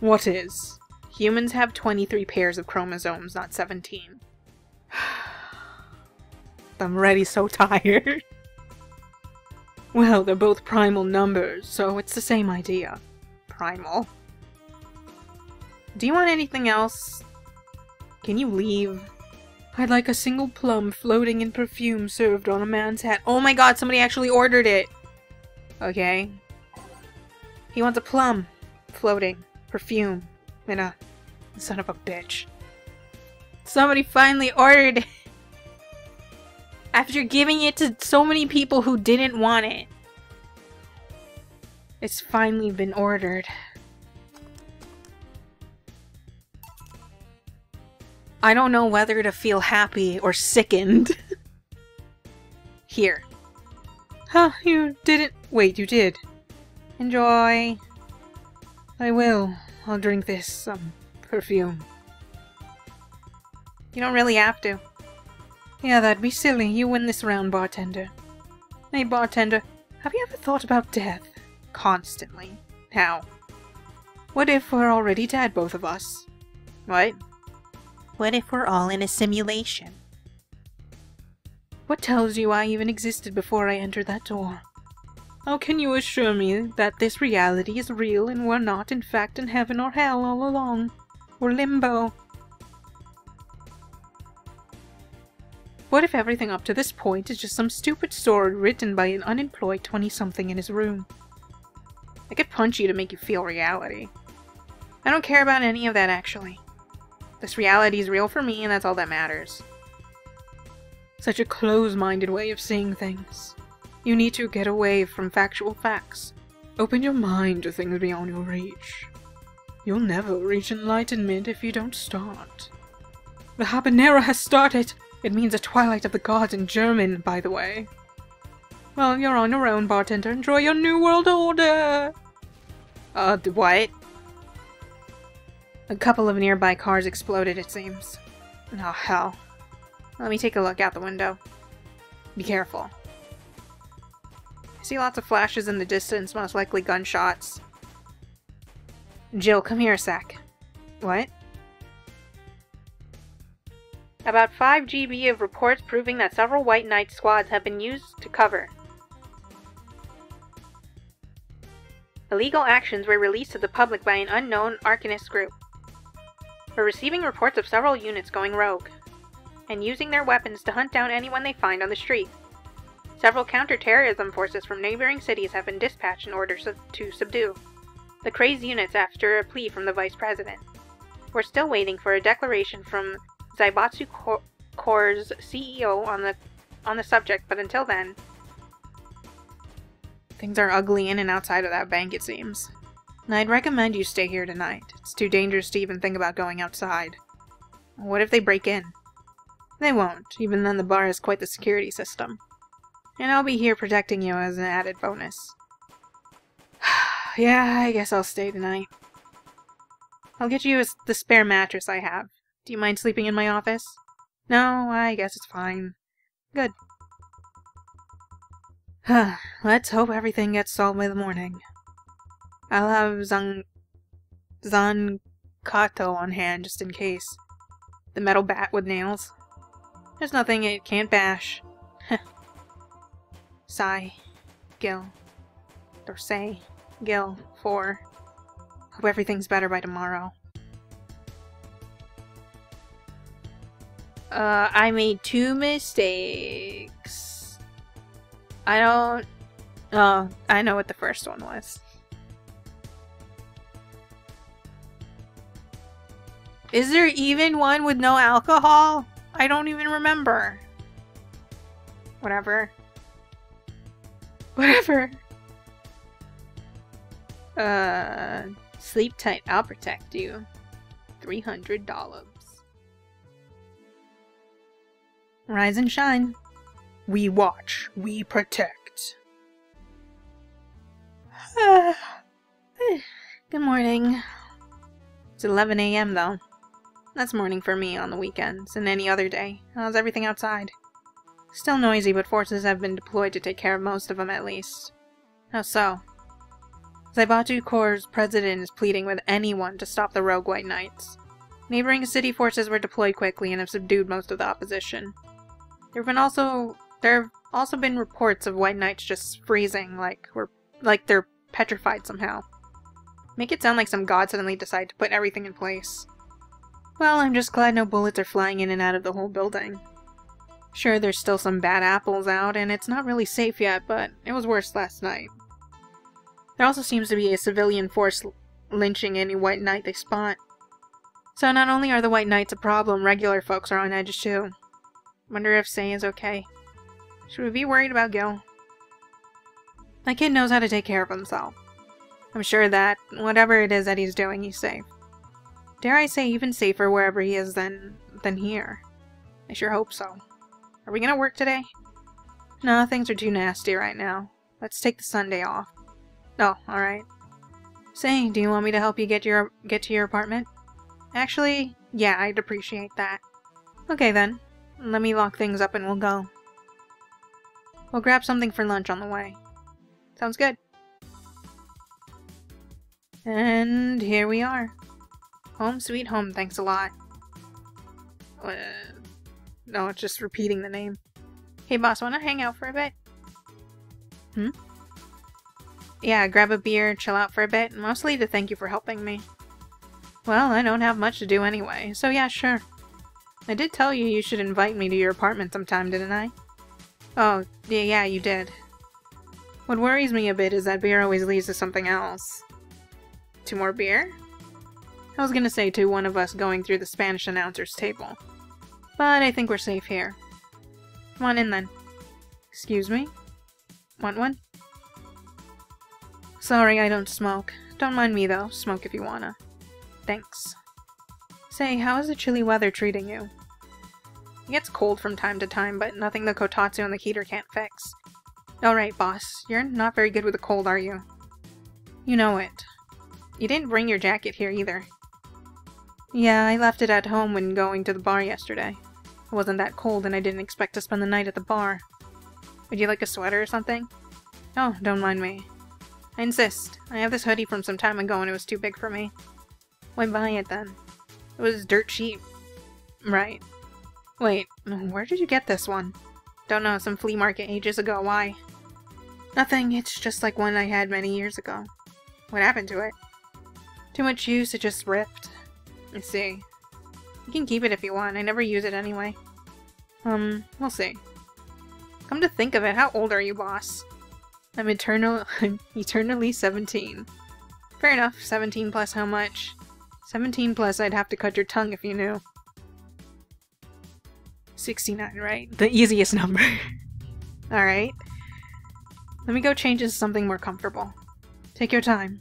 What is? Humans have twenty-three pairs of chromosomes, not seventeen. I'm already so tired. Well, they're both primal numbers, so it's the same idea. Primal. Do you want anything else? Can you leave? I'd like a single plum floating in perfume served on a man's hat. Oh my god, somebody actually ordered it! Okay. He wants a plum. Floating. Perfume. In a... son of a bitch. Somebody finally ordered it! After giving it to so many people who didn't want it. It's finally been ordered. I don't know whether to feel happy or sickened. Here. Huh, you didn't... Wait, you did. Enjoy. I will. I'll drink this, um, perfume. You don't really have to. Yeah, that'd be silly. You win this round, bartender. Hey, bartender, have you ever thought about death? Constantly. How? What if we're already dead, both of us? What? What if we're all in a simulation? What tells you I even existed before I entered that door? How can you assure me that this reality is real and we're not, in fact, in heaven or hell all along? Or limbo? What if everything up to this point is just some stupid story written by an unemployed twenty-something in his room? I could punch you to make you feel reality. I don't care about any of that, actually. This reality is real for me, and that's all that matters. Such a close-minded way of seeing things. You need to get away from factual facts. Open your mind to things beyond your reach. You'll never reach enlightenment if you don't start. The habanero has started! It means the twilight of the gods in German, by the way. Well, you're on your own, bartender. Enjoy your new world order! Uh, what? A couple of nearby cars exploded, it seems. Oh, hell. Let me take a look out the window. Be careful. I see lots of flashes in the distance, most likely gunshots. Jill, come here a sec. What? About five G B of reports proving that several White Knight squads have been used to cover. Illegal actions were released to the public by an unknown Arcanist group. We're receiving reports of several units going rogue, and using their weapons to hunt down anyone they find on the street. Several counter-terrorism forces from neighboring cities have been dispatched in order sub to subdue the crazed units after a plea from the Vice President. We're still waiting for a declaration from Zaibatsu Cor Corps' C E O on the, on the subject, but until then... Things are ugly in and outside of that bank, it seems. And I'd recommend you stay here tonight. It's too dangerous to even think about going outside. What if they break in? They won't. Even then, the bar is quite the security system. And I'll be here protecting you as an added bonus. Yeah, I guess I'll stay tonight. I'll get you the spare mattress I have. Do you mind sleeping in my office? No, I guess it's fine. Good. Let's hope everything gets solved by the morning. I'll have Zang... Zankato on hand just in case. The metal bat with nails. There's nothing it can't bash. Sigh. Gil. Dorsey. Gil. Four. Hope everything's better by tomorrow. Uh, I made two mistakes. I don't... Oh, I know what the first one was. Is there even one with no alcohol? I don't even remember. Whatever. Whatever. Uh, sleep tight. I'll protect you. three hundred dollars. Rise and shine. We watch. We protect. Good morning. It's eleven A M though. That's morning for me on the weekends, and any other day. How's everything outside? Still noisy, but forces have been deployed to take care of most of them at least. How so? Zaibatsu Corps' president is pleading with anyone to stop the rogue White Knights. Neighboring city forces were deployed quickly and have subdued most of the opposition. There have been also there have also been reports of White Knights just freezing, like we're like they're petrified somehow. Make it sound like some god suddenly decided to put everything in place. Well, I'm just glad no bullets are flying in and out of the whole building. Sure, there's still some bad apples out, and it's not really safe yet, but it was worse last night. There also seems to be a civilian force lynching any White Knight they spot. So not only are the White Knights a problem, regular folks are on edge too. Wonder if Say is okay. Should we be worried about Gil? My kid knows how to take care of himself. I'm sure that whatever it is that he's doing, he's safe. Dare I say even safer wherever he is than than here. I sure hope so. Are we gonna work today? No, things are too nasty right now. Let's take the Sunday off. Oh, alright. Say, do you want me to help you get your get to your apartment? Actually, yeah, I'd appreciate that. Okay then. Let me lock things up and we'll go. We'll grab something for lunch on the way. Sounds good. And here we are. Home sweet home, thanks a lot. What? No, it's just repeating the name. Hey boss, wanna hang out for a bit? Hmm? Yeah, grab a beer, chill out for a bit, mostly to thank you for helping me. Well, I don't have much to do anyway, so yeah, sure. I did tell you you should invite me to your apartment sometime, didn't I? Oh, yeah, yeah, you did. What worries me a bit is that beer always leads to something else. Two more beer? I was gonna say to one of us going through the Spanish announcer's table. But I think we're safe here. Come on in then. Excuse me? Want one? Sorry, I don't smoke. Don't mind me though. Smoke if you wanna. Thanks. Say, how is the chilly weather treating you? It gets cold from time to time, but nothing the kotatsu and the heater can't fix. Alright, boss. You're not very good with the cold, are you? You know it. You didn't bring your jacket here either. Yeah, I left it at home when going to the bar yesterday. It wasn't that cold and I didn't expect to spend the night at the bar. Would you like a sweater or something? Oh, don't mind me. I insist. I have this hoodie from some time ago and it was too big for me. Why buy it then? It was dirt cheap. Right. Wait, where did you get this one? Don't know, some flea market ages ago. Why? Nothing, it's just like one I had many years ago. What happened to it? Too much use, it just ripped. Let's see. You can keep it if you want, I never use it anyway. Um, we'll see. Come to think of it, how old are you, boss? I'm eternal- I'm eternally seventeen. Fair enough, seventeen plus how much? seventeen plus I'd have to cut your tongue if you knew. sixty-nine, right? The easiest number. Alright. Let me go change into something more comfortable. Take your time.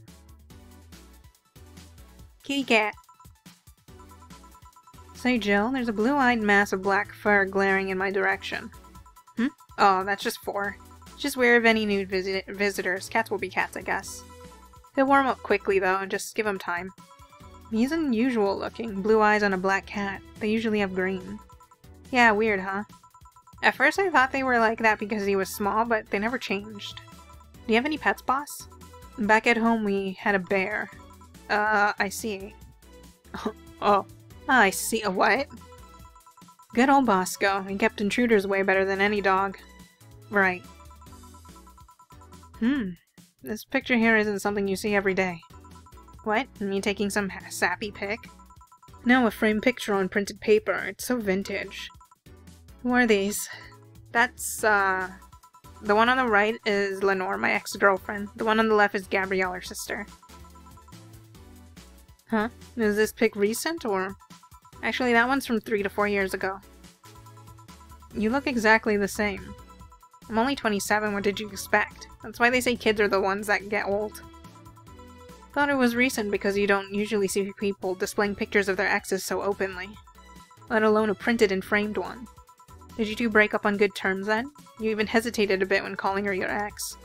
Kitty cat. Say, Jill, there's a blue-eyed mass of black fur glaring in my direction. Hmm? Oh, that's just four. Just wary of any new visit visitors. Cats will be cats, I guess. They'll warm up quickly, though, and just give them time. He's unusual looking. Blue eyes on a black cat. They usually have green. Yeah, weird, huh? At first I thought they were like that because he was small, but they never changed. Do you have any pets, boss? Back at home, we had a bear. Uh, I see. Oh. I see a what? Good old Bosco. He kept intruders way better than any dog. Right. Hmm. This picture here isn't something you see every day. What? Me taking some sappy pic? No, a framed picture on printed paper. It's so vintage. Who are these? That's, uh... the one on the right is Lenore, my ex-girlfriend. The one on the left is Gabrielle, her sister. Huh? Is this pic recent, or...? Actually, that one's from three to four years ago. You look exactly the same. I'm only twenty-seven, what did you expect? That's why they say kids are the ones that get old. Thought it was recent because you don't usually see people displaying pictures of their exes so openly. Let alone a printed and framed one. Did you two break up on good terms then? You even hesitated a bit when calling her your ex.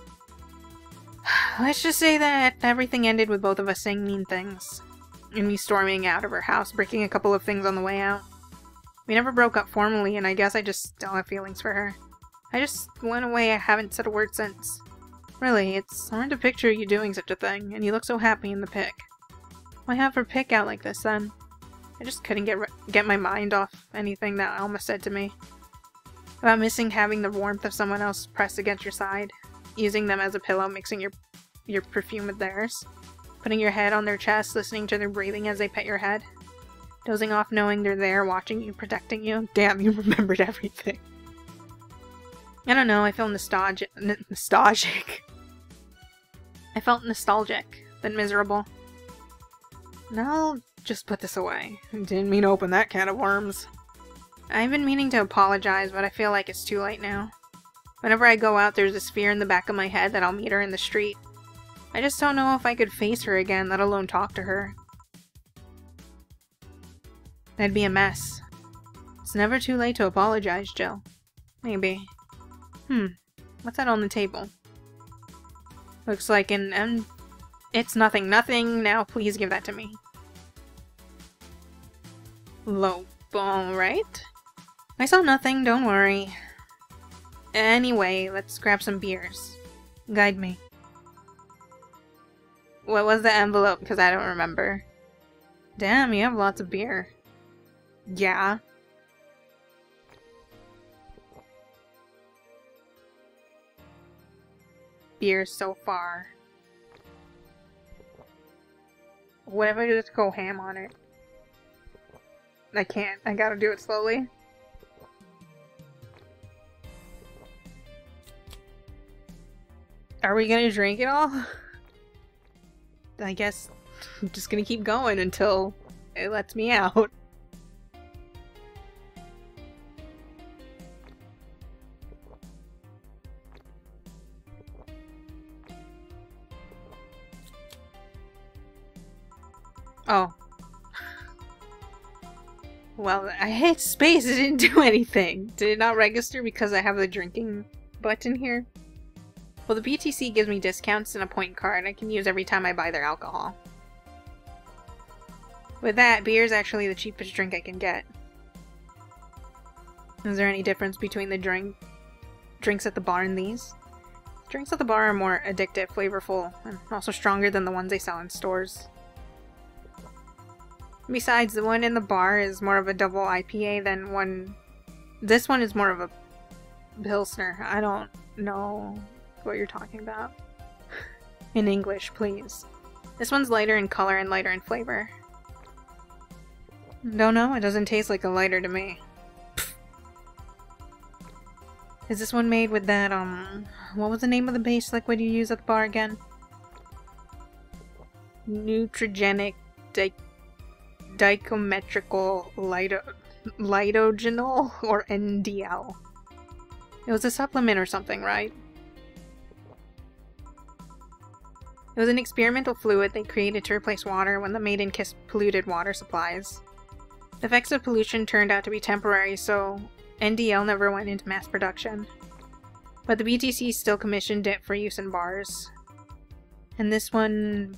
Let's just say that everything ended with both of us saying mean things. And me storming out of her house, breaking a couple of things on the way out. We never broke up formally, and I guess I just still have feelings for her. I just went away, I haven't said a word since. Really, it's hard to picture you doing such a thing, and you look so happy in the pic. Why have her pic out like this then? I just couldn't get get my mind off anything that Alma said to me. About missing having the warmth of someone else pressed against your side, using them as a pillow, mixing your, your perfume with theirs. Putting your head on their chest, listening to their breathing as they pet your head. Dozing off knowing they're there, watching you, protecting you. Damn, you remembered everything. I don't know, I feel nostalgic. Nostalgic. I felt nostalgic, then miserable. Now I'll just put this away. I didn't mean to open that can of worms. I've been meaning to apologize, but I feel like it's too late now. Whenever I go out, there's this fear in the back of my head that I'll meet her in the street. I just don't know if I could face her again, let alone talk to her. That'd be a mess. It's never too late to apologize, Jill. Maybe. Hmm. What's that on the table? Looks like an M... It's nothing, nothing. Now please give that to me. Lope, alright? I saw nothing, don't worry. Anyway, let's grab some beers. Guide me. What was the envelope? Because I don't remember. Damn, you have lots of beer. Yeah. beers so far. Whatever I do, just go ham on it. I can't. I gotta do it slowly. Are we gonna drink it all? I guess I'm just gonna keep going until it lets me out. Oh. Well, I hit space. It didn't do anything. Did it not register because I have the drinking button here? Well, the B T C gives me discounts and a point card I can use every time I buy their alcohol. With that, beer is actually the cheapest drink I can get. Is there any difference between the drink drinks at the bar and these? Drinks at the bar are more addictive, flavorful, and also stronger than the ones they sell in stores. Besides, the one in the bar is more of a double I P A than one... This one is more of a Pilsner. I don't know what you're talking about. In English, please. This one's lighter in color and lighter in flavor. Don't know, it doesn't taste like a lighter to me. Pfft. Is this one made with that, um... what was the name of the base liquid you use at the bar again? Neutrogenic di dichometrical lido lidogenol, or N D L. It was a supplement or something, right? It was an experimental fluid they created to replace water when the Maiden Kiss polluted water supplies. The effects of pollution turned out to be temporary, so N D L never went into mass production. But the B T C still commissioned it for use in bars. And this one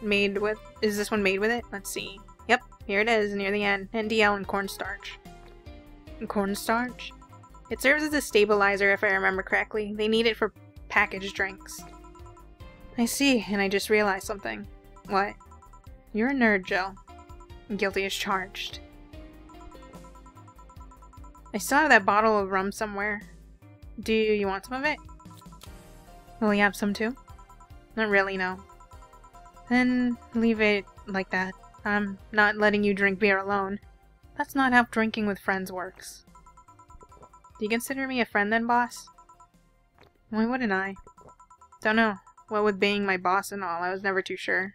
made with... is this one made with it? Let's see. Yep, here it is, near the end. N D L and cornstarch. Cornstarch? It serves as a stabilizer, if I remember correctly. They need it for packaged drinks. I see, and I just realized something. What? You're a nerd, Jill. Guilty as charged. I still have that bottle of rum somewhere. Do you want some of it? Will you have some too? Not really, no. Then leave it like that. I'm not letting you drink beer alone. That's not how drinking with friends works. Do you consider me a friend then, boss? Why wouldn't I? Don't know. Well, with being my boss and all, I was never too sure.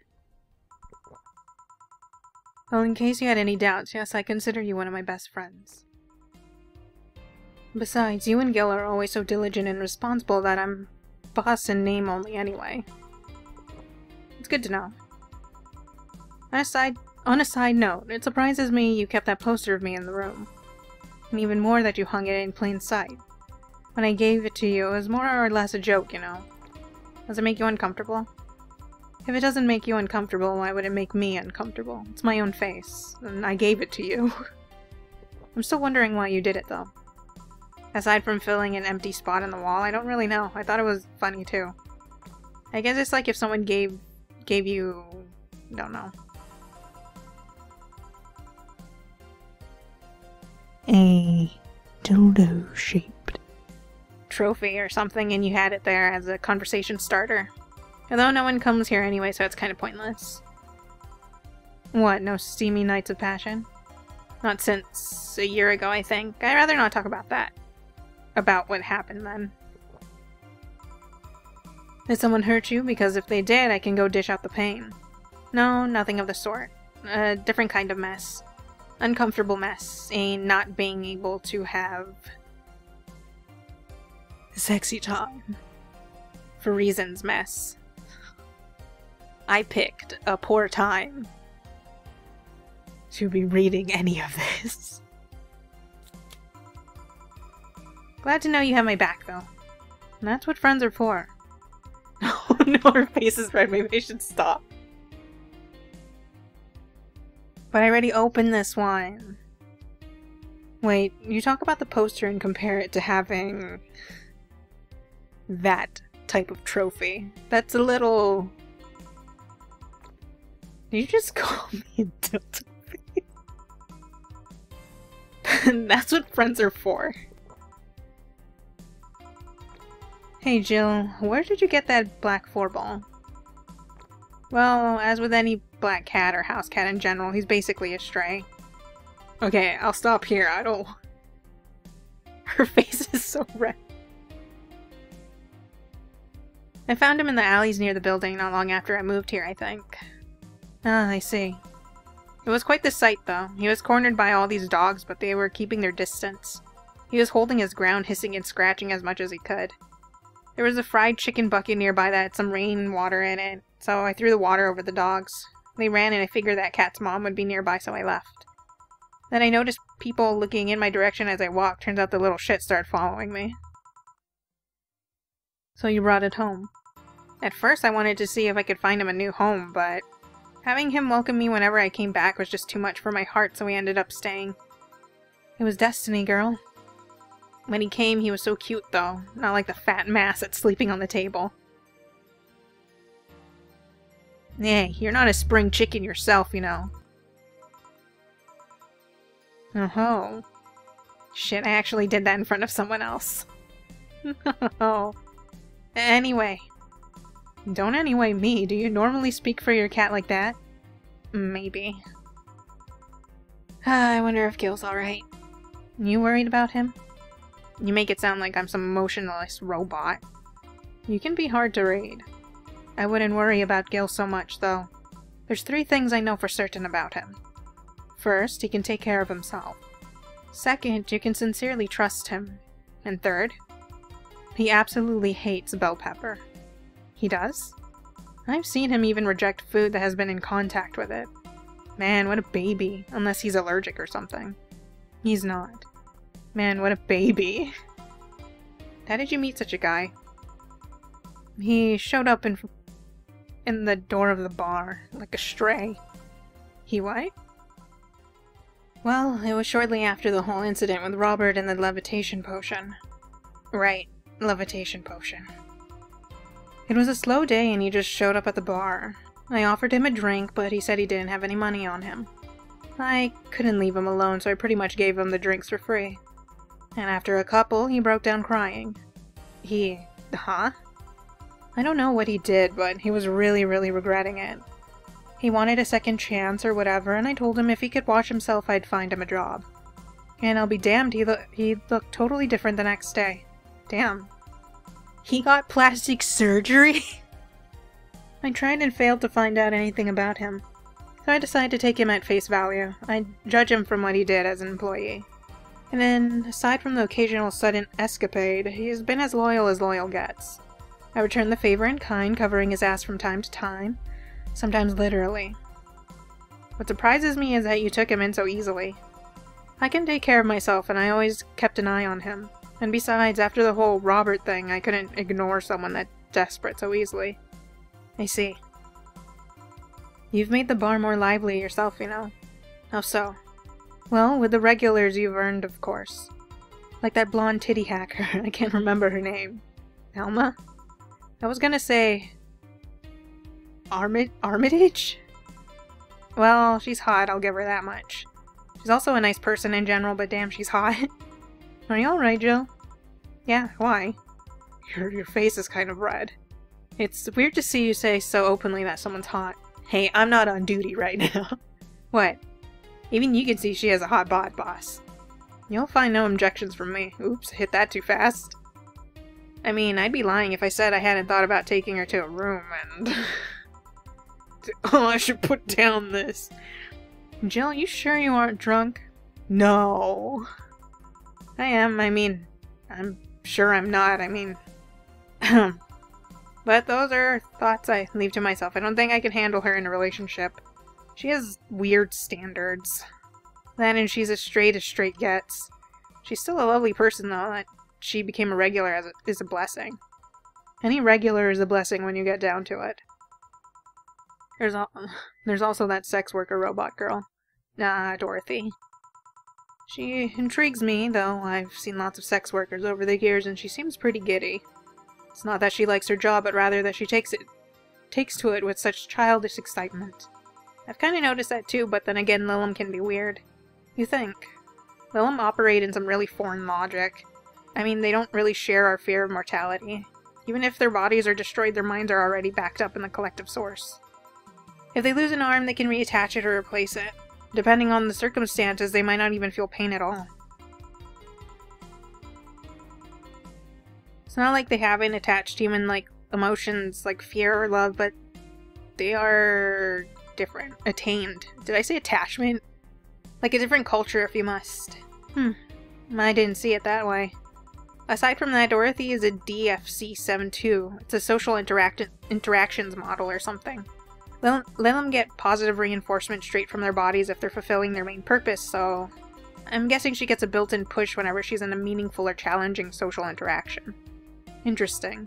Well, in case you had any doubts, yes, I consider you one of my best friends. Besides, you and Gil are always so diligent and responsible that I'm boss in name only anyway. It's good to know. On a side, on a side note, it surprises me you kept that poster of me in the room. And even more that you hung it in plain sight. When I gave it to you, it was more or less a joke, you know. Does it make you uncomfortable? If it doesn't make you uncomfortable, why would it make me uncomfortable? It's my own face, and I gave it to you. I'm still wondering why you did it, though. Aside from filling an empty spot in the wall, I don't really know. I thought it was funny, too. I guess it's like if someone gave gave you... don't know. A dildo-shaped trophy or something, and you had it there as a conversation starter. Although no one comes here anyway, so it's kind of pointless. What, no steamy nights of passion? Not since a year ago, I think. I'd rather not talk about that. About what happened then. Did someone hurt you? Because if they did, I can go dish out the pain. No, nothing of the sort. A different kind of mess. Uncomfortable mess. A not being able to have... sexy time. For reasons, mess. I picked a poor time to be reading any of this. Glad to know you have my back, though. And that's what friends are for. Oh no, her face is red. Maybe I should stop. But I already opened this one. Wait, you talk about the poster and compare it to having... that type of trophy. That's a little... Did you just call me a dildo? That's what friends are for. Hey Jill, where did you get that black four ball? Well, as with any black cat or house cat in general, he's basically a stray. Okay, I'll stop here, I don't... Her face is so red. I found him in the alleys near the building not long after I moved here, I think. Ah, I see. It was quite the sight, though. He was cornered by all these dogs, but they were keeping their distance. He was holding his ground, hissing and scratching as much as he could. There was a fried chicken bucket nearby that had some rain water in it, so I threw the water over the dogs. They ran, and I figured that cat's mom would be nearby, so I left. Then I noticed people looking in my direction as I walked. Turns out the little shit started following me. So you brought it home. At first I wanted to see if I could find him a new home, but having him welcome me whenever I came back was just too much for my heart, so we ended up staying. It was destiny, girl. When he came, he was so cute, though. Not like the fat mass that's sleeping on the table. Hey, you're not a spring chicken yourself, you know. Oh-ho. Shit, I actually did that in front of someone else. No. Anyway. Don't anyway me. Do you normally speak for your cat like that? Maybe. I wonder if Gil's alright. You worried about him? You make it sound like I'm some emotionless robot. You can be hard to read. I wouldn't worry about Gil so much, though. There's three things I know for certain about him. First, he can take care of himself. Second, you can sincerely trust him. And third, he absolutely hates bell pepper. He does? I've seen him even reject food that has been in contact with it. Man, what a baby. Unless he's allergic or something. He's not. Man, what a baby. How did you meet such a guy? He showed up in, in the door of the bar, like a stray. He what? Well, it was shortly after the whole incident with Robert and the levitation potion. Right, levitation potion. It was a slow day and he just showed up at the bar. I offered him a drink, but he said he didn't have any money on him. I couldn't leave him alone, so I pretty much gave him the drinks for free. And after a couple, he broke down crying. He... huh? I don't know what he did, but he was really, really regretting it. He wanted a second chance or whatever, and I told him if he could wash himself, I'd find him a job. And I'll be damned, he, lo he looked totally different the next day. Damn. He got plastic surgery? I tried and failed to find out anything about him. So I decided to take him at face value. I'd judge him from what he did as an employee. And then, aside from the occasional sudden escapade, he has been as loyal as loyal gets. I returned the favor in kind, covering his ass from time to time. Sometimes literally. What surprises me is that you took him in so easily. I can take care of myself and I always kept an eye on him. And besides, after the whole Robert thing, I couldn't ignore someone that desperate so easily. I see. You've made the bar more lively yourself, you know. How so? Well, with the regulars you've earned, of course. Like that blonde titty hacker, I can't remember her name. Alma? I was gonna say... Armit- Armitage? Well, she's hot, I'll give her that much. She's also a nice person in general, but damn, she's hot. Are you alright, Jill? Yeah, why? Your, your face is kind of red. It's weird to see you say so openly that someone's hot. Hey, I'm not on duty right now. What? Even you can see she has a hot bod, boss. You'll find no objections from me. Oops, hit that too fast. I mean, I'd be lying if I said I hadn't thought about taking her to a room and... Oh, I should put down this. Jill, you sure you aren't drunk? No. I am, I mean, I'm sure I'm not, I mean. But those are thoughts I leave to myself. I don't think I can handle her in a relationship. She has weird standards. That and she's as straight as straight gets. She's still a lovely person, though. That she became a regular as a, is a blessing. Any regular is a blessing when you get down to it. There's al there's also that sex worker robot girl. Ah, Dorothy. She intrigues me, though I've seen lots of sex workers over the years and she seems pretty giddy. It's not that she likes her job, but rather that she takes it takes to it with such childish excitement. I've kinda noticed that too, but then again Lilim can be weird. You think? Lilim operate in some really foreign logic. I mean, they don't really share our fear of mortality. Even if their bodies are destroyed, their minds are already backed up in the collective source. If they lose an arm, they can reattach it or replace it. Depending on the circumstances, they might not even feel pain at all. It's not like they haven't attached human-like emotions like fear or love, but they are different. Attained. Did I say attachment? Like a different culture, if you must. Hmm. I didn't see it that way. Aside from that, Dorothy is a D F C seventy-two. It's a social interact interactions model or something. Let, let them get positive reinforcement straight from their bodies if they're fulfilling their main purpose, so... I'm guessing she gets a built-in push whenever she's in a meaningful or challenging social interaction. Interesting.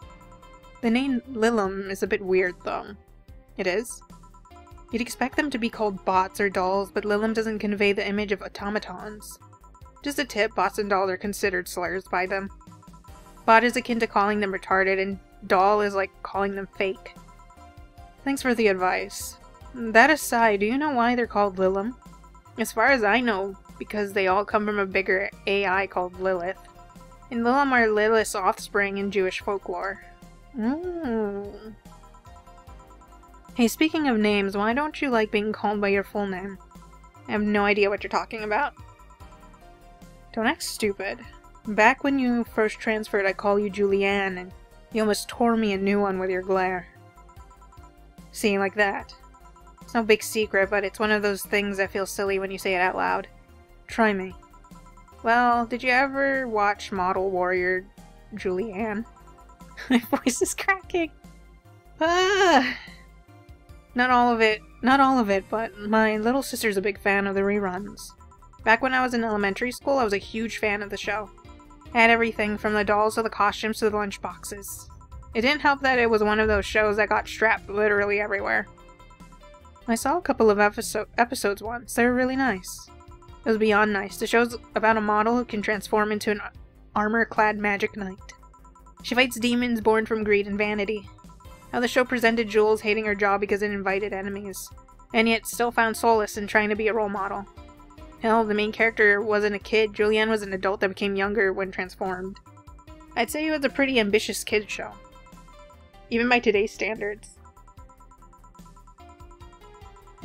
The name Lilim is a bit weird, though. It is? You'd expect them to be called bots or dolls, but Lilim doesn't convey the image of automatons. Just a tip, bots and dolls are considered slurs by them. Bot is akin to calling them retarded, and doll is like calling them fake. Thanks for the advice. That aside, do you know why they're called Lilim? As far as I know, because they all come from a bigger A I called Lilith. And Lilim are Lilith's offspring in Jewish folklore. Mm. Hey, speaking of names, why don't you like being called by your full name? I have no idea what you're talking about. Don't act stupid. Back when you first transferred, I called you Julianne, and you almost tore me a new one with your glare. See, like that. It's no big secret, but it's one of those things that feels silly when you say it out loud. Try me. Well, did you ever watch Model Warrior Julianne? My voice is cracking. Ah! Not all of it, not all of it, but my little sister's a big fan of the reruns. Back when I was in elementary school, I was a huge fan of the show. I had everything from the dolls to the costumes to the lunchboxes. It didn't help that it was one of those shows that got strapped literally everywhere. I saw a couple of episode episodes once. They were really nice. It was beyond nice. The show's about a model who can transform into an armor-clad magic knight. She fights demons born from greed and vanity. How the show presented Jules hating her job because it invited enemies, and yet still found solace in trying to be a role model. Hell, the main character wasn't a kid, Julianne was an adult that became younger when transformed. I'd say it was a pretty ambitious kid show. Even by today's standards.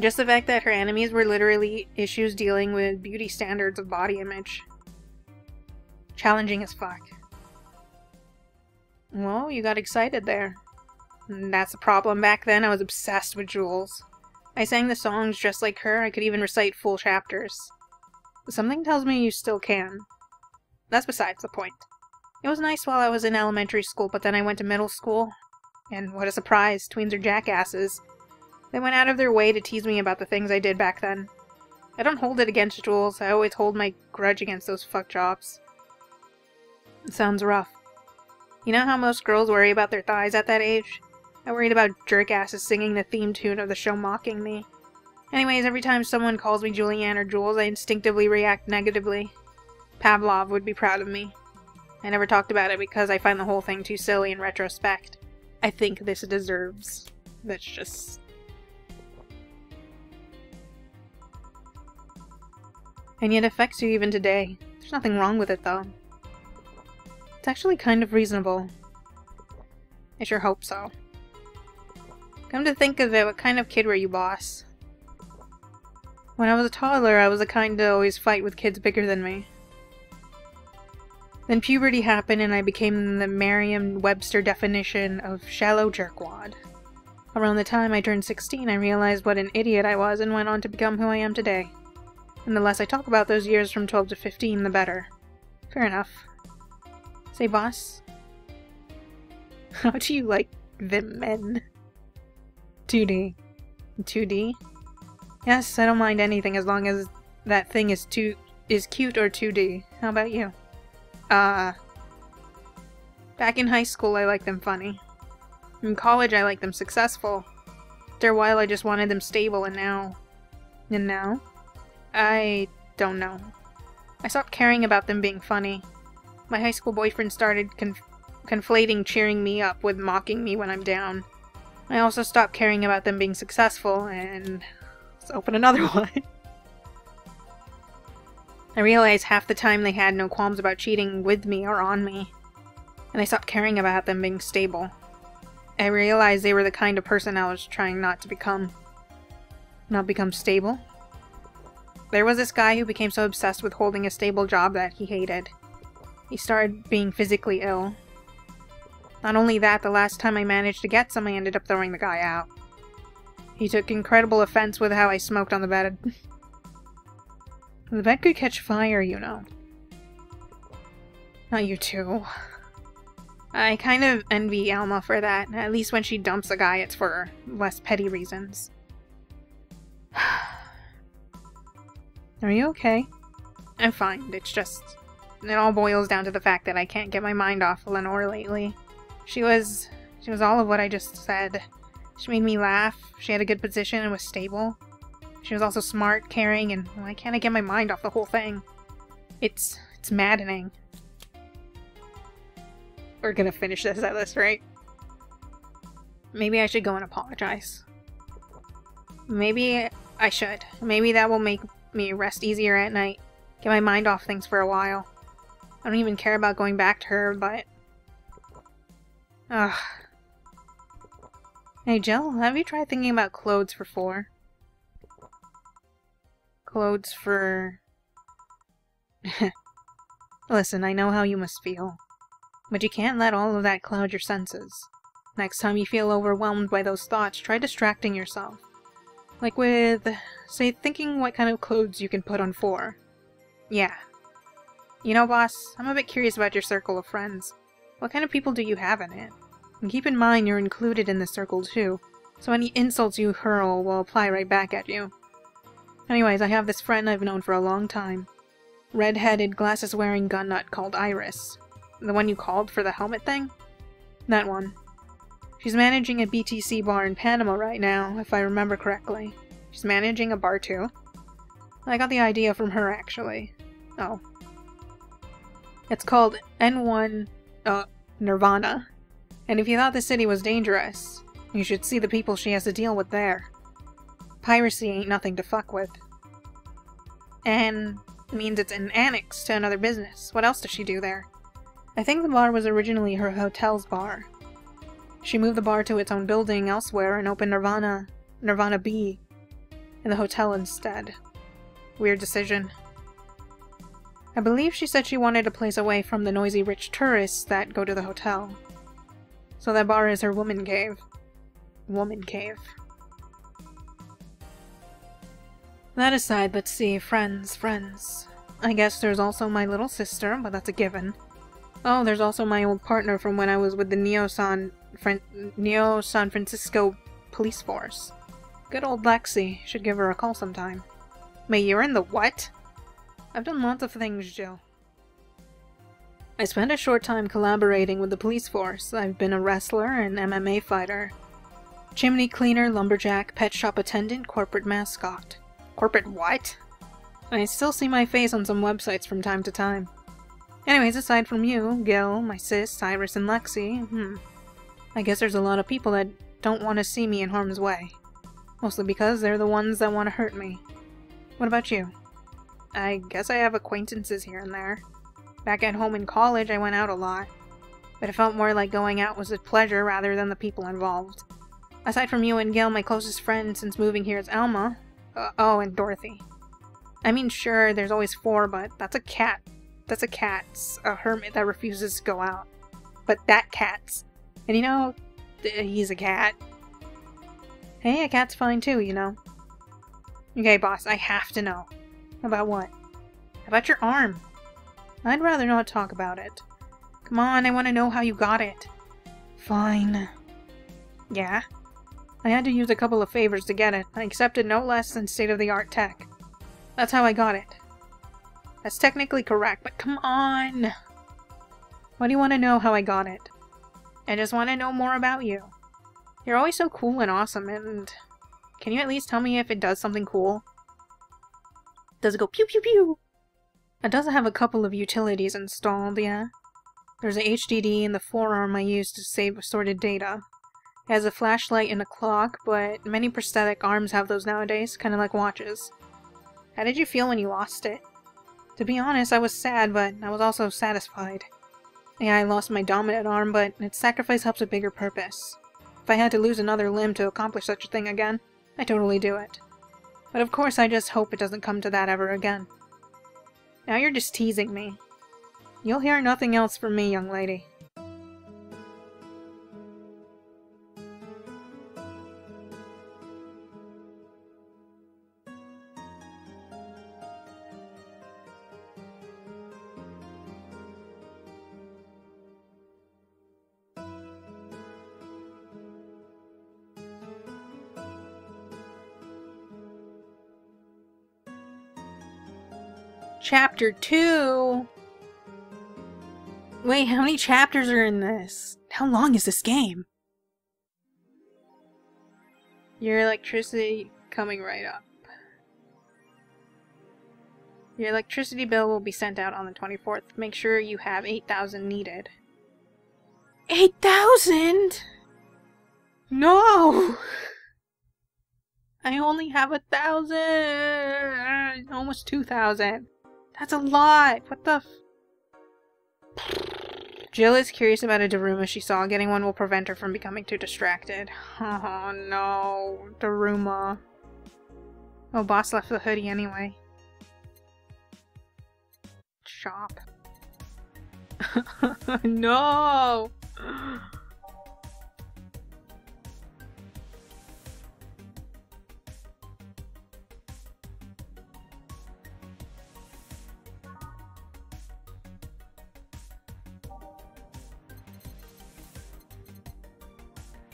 Just the fact that her enemies were literally issues dealing with beauty standards of body image. Challenging as fuck. Well, you got excited there. And that's the problem. Back then I was obsessed with Jules. I sang the songs just like her, I could even recite full chapters. Something tells me you still can. That's besides the point. It was nice while I was in elementary school, but then I went to middle school. And what a surprise, tweens are jackasses. They went out of their way to tease me about the things I did back then. I don't hold it against Jules, I always hold my grudge against those fuck jobs. It sounds rough. You know how most girls worry about their thighs at that age? I worried about jerkasses singing the theme tune of the show mocking me. Anyways, every time someone calls me Julianne or Jules, I instinctively react negatively. Pavlov would be proud of me. I never talked about it because I find the whole thing too silly in retrospect. I think this deserves... That's just... And yet affects you even today. There's nothing wrong with it, though. It's actually kind of reasonable. I sure hope so. Come to think of it, what kind of kid were you, boss? When I was a toddler, I was the kind to always fight with kids bigger than me. Then puberty happened and I became the Merriam-Webster definition of shallow jerkwad. Around the time I turned sixteen, I realized what an idiot I was and went on to become who I am today. And the less I talk about those years from twelve to fifteen, the better. Fair enough. Say, boss? How do you like the men? two D. two D? Yes, I don't mind anything as long as that thing is too- is cute or two D. How about you? Uh... Back in high school, I liked them funny. In college, I liked them successful. After a while, I just wanted them stable, and now... And now? I... don't know. I stopped caring about them being funny. My high school boyfriend started conf conflating cheering me up with mocking me when I'm down. I also stopped caring about them being successful, and... Let's open another one. I realized half the time they had no qualms about cheating with me or on me. and I stopped caring about them being stable. I realized they were the kind of person I was trying not to become. Not become stable? There was this guy who became so obsessed with holding a stable job that he hated. He started being physically ill. Not only that, the last time I managed to get some, I ended up throwing the guy out. He took incredible offense with how I smoked on the bed. The bed could catch fire, you know. Not you two. I kind of envy Alma for that. At least when she dumps a guy, it's for less petty reasons. Are you okay? I'm fine. It's just... it all boils down to the fact that I can't get my mind off Lenore lately. She was... she was all of what I just said. She made me laugh, she had a good position and was stable. She was also smart, caring, and why can't I get my mind off the whole thing? It's... it's maddening. We're gonna finish this at this rate. Maybe I should go and apologize. Maybe I should. Maybe that will make me rest easier at night. Get my mind off things for a while. I don't even care about going back to her, but... ugh. Hey Jill, have you tried thinking about clothes for four? Clothes for... Listen, I know how you must feel. But you can't let all of that cloud your senses. Next time you feel overwhelmed by those thoughts, try distracting yourself. Like with... say, thinking what kind of clothes you can put on four. Yeah. You know, boss, I'm a bit curious about your circle of friends. What kind of people do you have in it? And keep in mind you're included in the circle too, so any insults you hurl will apply right back at you. Anyways, I have this friend I've known for a long time. Red-headed, glasses-wearing gun nut called Iris. The one you called for the helmet thing? That one. She's managing a B T C bar in Panama right now, if I remember correctly. She's managing a bar too. I got the idea from her, actually. Oh. It's called N one, uh, Nirvana. And if you thought the city was dangerous, you should see the people she has to deal with there. Piracy ain't nothing to fuck with. And means it's an annex to another business. What else does she do there? I think the bar was originally her hotel's bar. She moved the bar to its own building elsewhere and opened Nirvana, Nirvana B in the hotel instead. Weird decision. I believe she said she wanted a place away from the noisy rich tourists that go to the hotel. So that bar is her woman cave. Woman cave. That aside, let's see. Friends, friends. I guess there's also my little sister, but that's a given. Oh, there's also my old partner from when I was with the Neo San, Fran Neo San Francisco police force. Good old Lexi. Should give her a call sometime. May, you're in the what? I've done lots of things, Jill. I spent a short time collaborating with the police force. I've been a wrestler and M M A fighter. Chimney cleaner, lumberjack, pet shop attendant, corporate mascot. Corporate what? I still see my face on some websites from time to time. Anyways, aside from you, Gil, my sis, Iris, and Lexi, hmm. I guess there's a lot of people that don't want to see me in harm's way. Mostly because they're the ones that want to hurt me. What about you? I guess I have acquaintances here and there. Back at home in college, I went out a lot, but it felt more like going out was a pleasure rather than the people involved. Aside from you and Gil, my closest friend since moving here is Alma. Uh, oh, and Dorothy. I mean, sure, there's always four, but that's a cat. That's a cat's a hermit that refuses to go out. But that cat's. And you know, he's a cat. Hey, a cat's fine too, you know. Okay, boss, I have to know. About what? About your arm. I'd rather not talk about it. Come on, I want to know how you got it. Fine. Yeah? I had to use a couple of favors to get it. I accepted no less than state-of-the-art tech. That's how I got it. That's technically correct, but come on! Why do you want to know how I got it? I just want to know more about you. You're always so cool and awesome, and... can you at least tell me if it does something cool? Does it go pew pew pew? It does have a couple of utilities installed, yeah? There's a H D D in the forearm I use to save assorted data. It has a flashlight and a clock, but many prosthetic arms have those nowadays, kind of like watches. How did you feel when you lost it? To be honest, I was sad, but I was also satisfied. Yeah, I lost my dominant arm, but its sacrifice helps a bigger purpose. If I had to lose another limb to accomplish such a thing again, I'd totally do it. But of course I just hope it doesn't come to that ever again. Now you're just teasing me. You'll hear nothing else from me, young lady. Chapter two? Wait, how many chapters are in this? How long is this game? Your electricity coming right up. Your electricity bill will be sent out on the twenty-fourth. Make sure you have eight thousand needed. eight thousand?! No! I only have a thousand! Almost two thousand. That's a lot! What the f- Jill is curious about a Daruma she saw. Getting one will prevent her from becoming too distracted. Oh no, Daruma. Oh, boss left the hoodie anyway. Shop. No!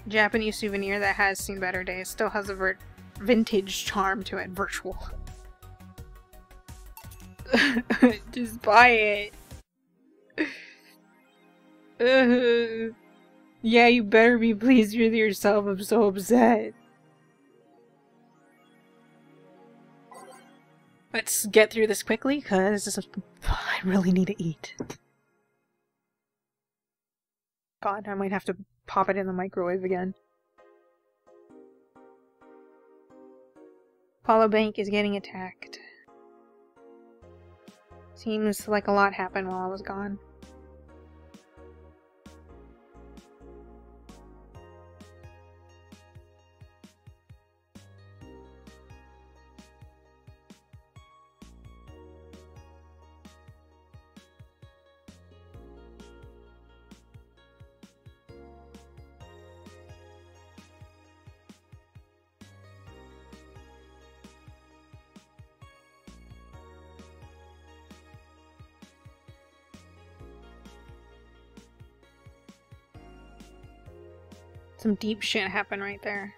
Japanese souvenir that has seen better days, still has a vir vintage charm to it. Virtual. Just buy it. Uh, yeah, you better be pleased with yourself. I'm so upset. Let's get through this quickly, cause I really need to eat. God, I might have to pop it in the microwave again. Apollo Bank is getting attacked. Seems like a lot happened while I was gone. Some deep shit happened right there.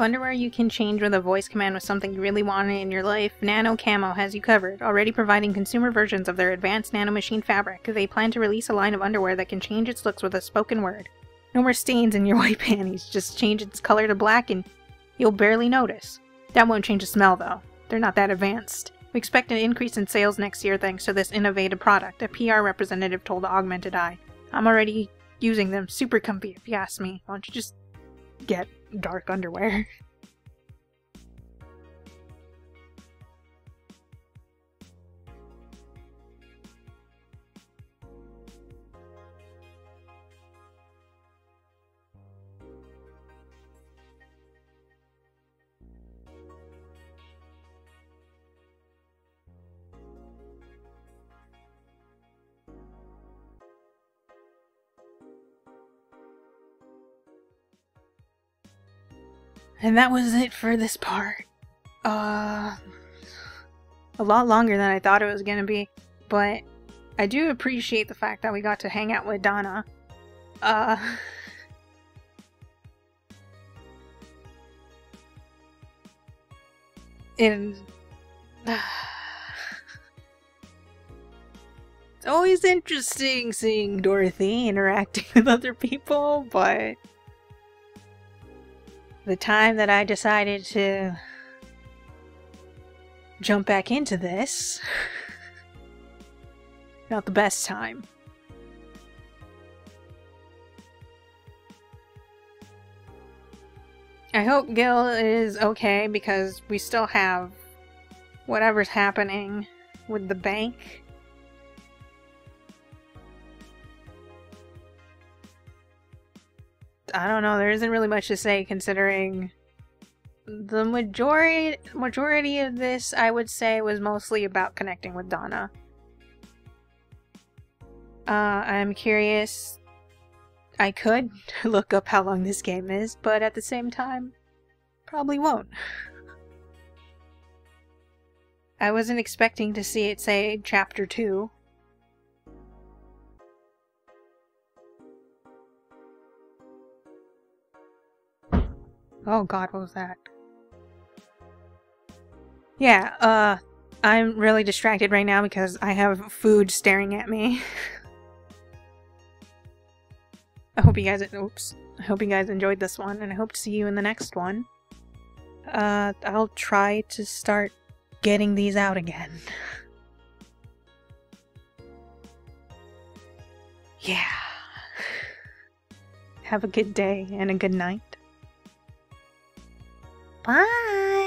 Underwear you can change with a voice command was something you really wanted in your life, Nano Camo has you covered. Already providing consumer versions of their advanced nanomachine fabric, they plan to release a line of underwear that can change its looks with a spoken word. No more stains in your white panties, just change its color to black and you'll barely notice. That won't change the smell though. They're not that advanced. We expect an increase in sales next year thanks to this innovative product, a P R representative told Augmented Eye. I'm already using them, super comfy if you ask me. Why don't you just get dark underwear? And that was it for this part. Uh, a lot longer than I thought it was gonna be, but I do appreciate the fact that we got to hang out with Donna. Uh, and uh, it's always interesting seeing Dorothy interacting with other people, but the time that I decided to jump back into this, not the best time. I hope Gil is okay because we still have whatever's happening with the bank. I don't know, there isn't really much to say considering the majority majority of this, I would say, was mostly about connecting with Donna. Uh, I'm curious. I could look up how long this game is, but at the same time, probably won't. I wasn't expecting to see it say Chapter two. Oh god, what was that? Yeah, uh, I'm really distracted right now because I have food staring at me. I hope you guys, oops, I hope you guys enjoyed this one, and I hope to see you in the next one. Uh, I'll try to start getting these out again. Yeah. Have a good day and a good night. Bye!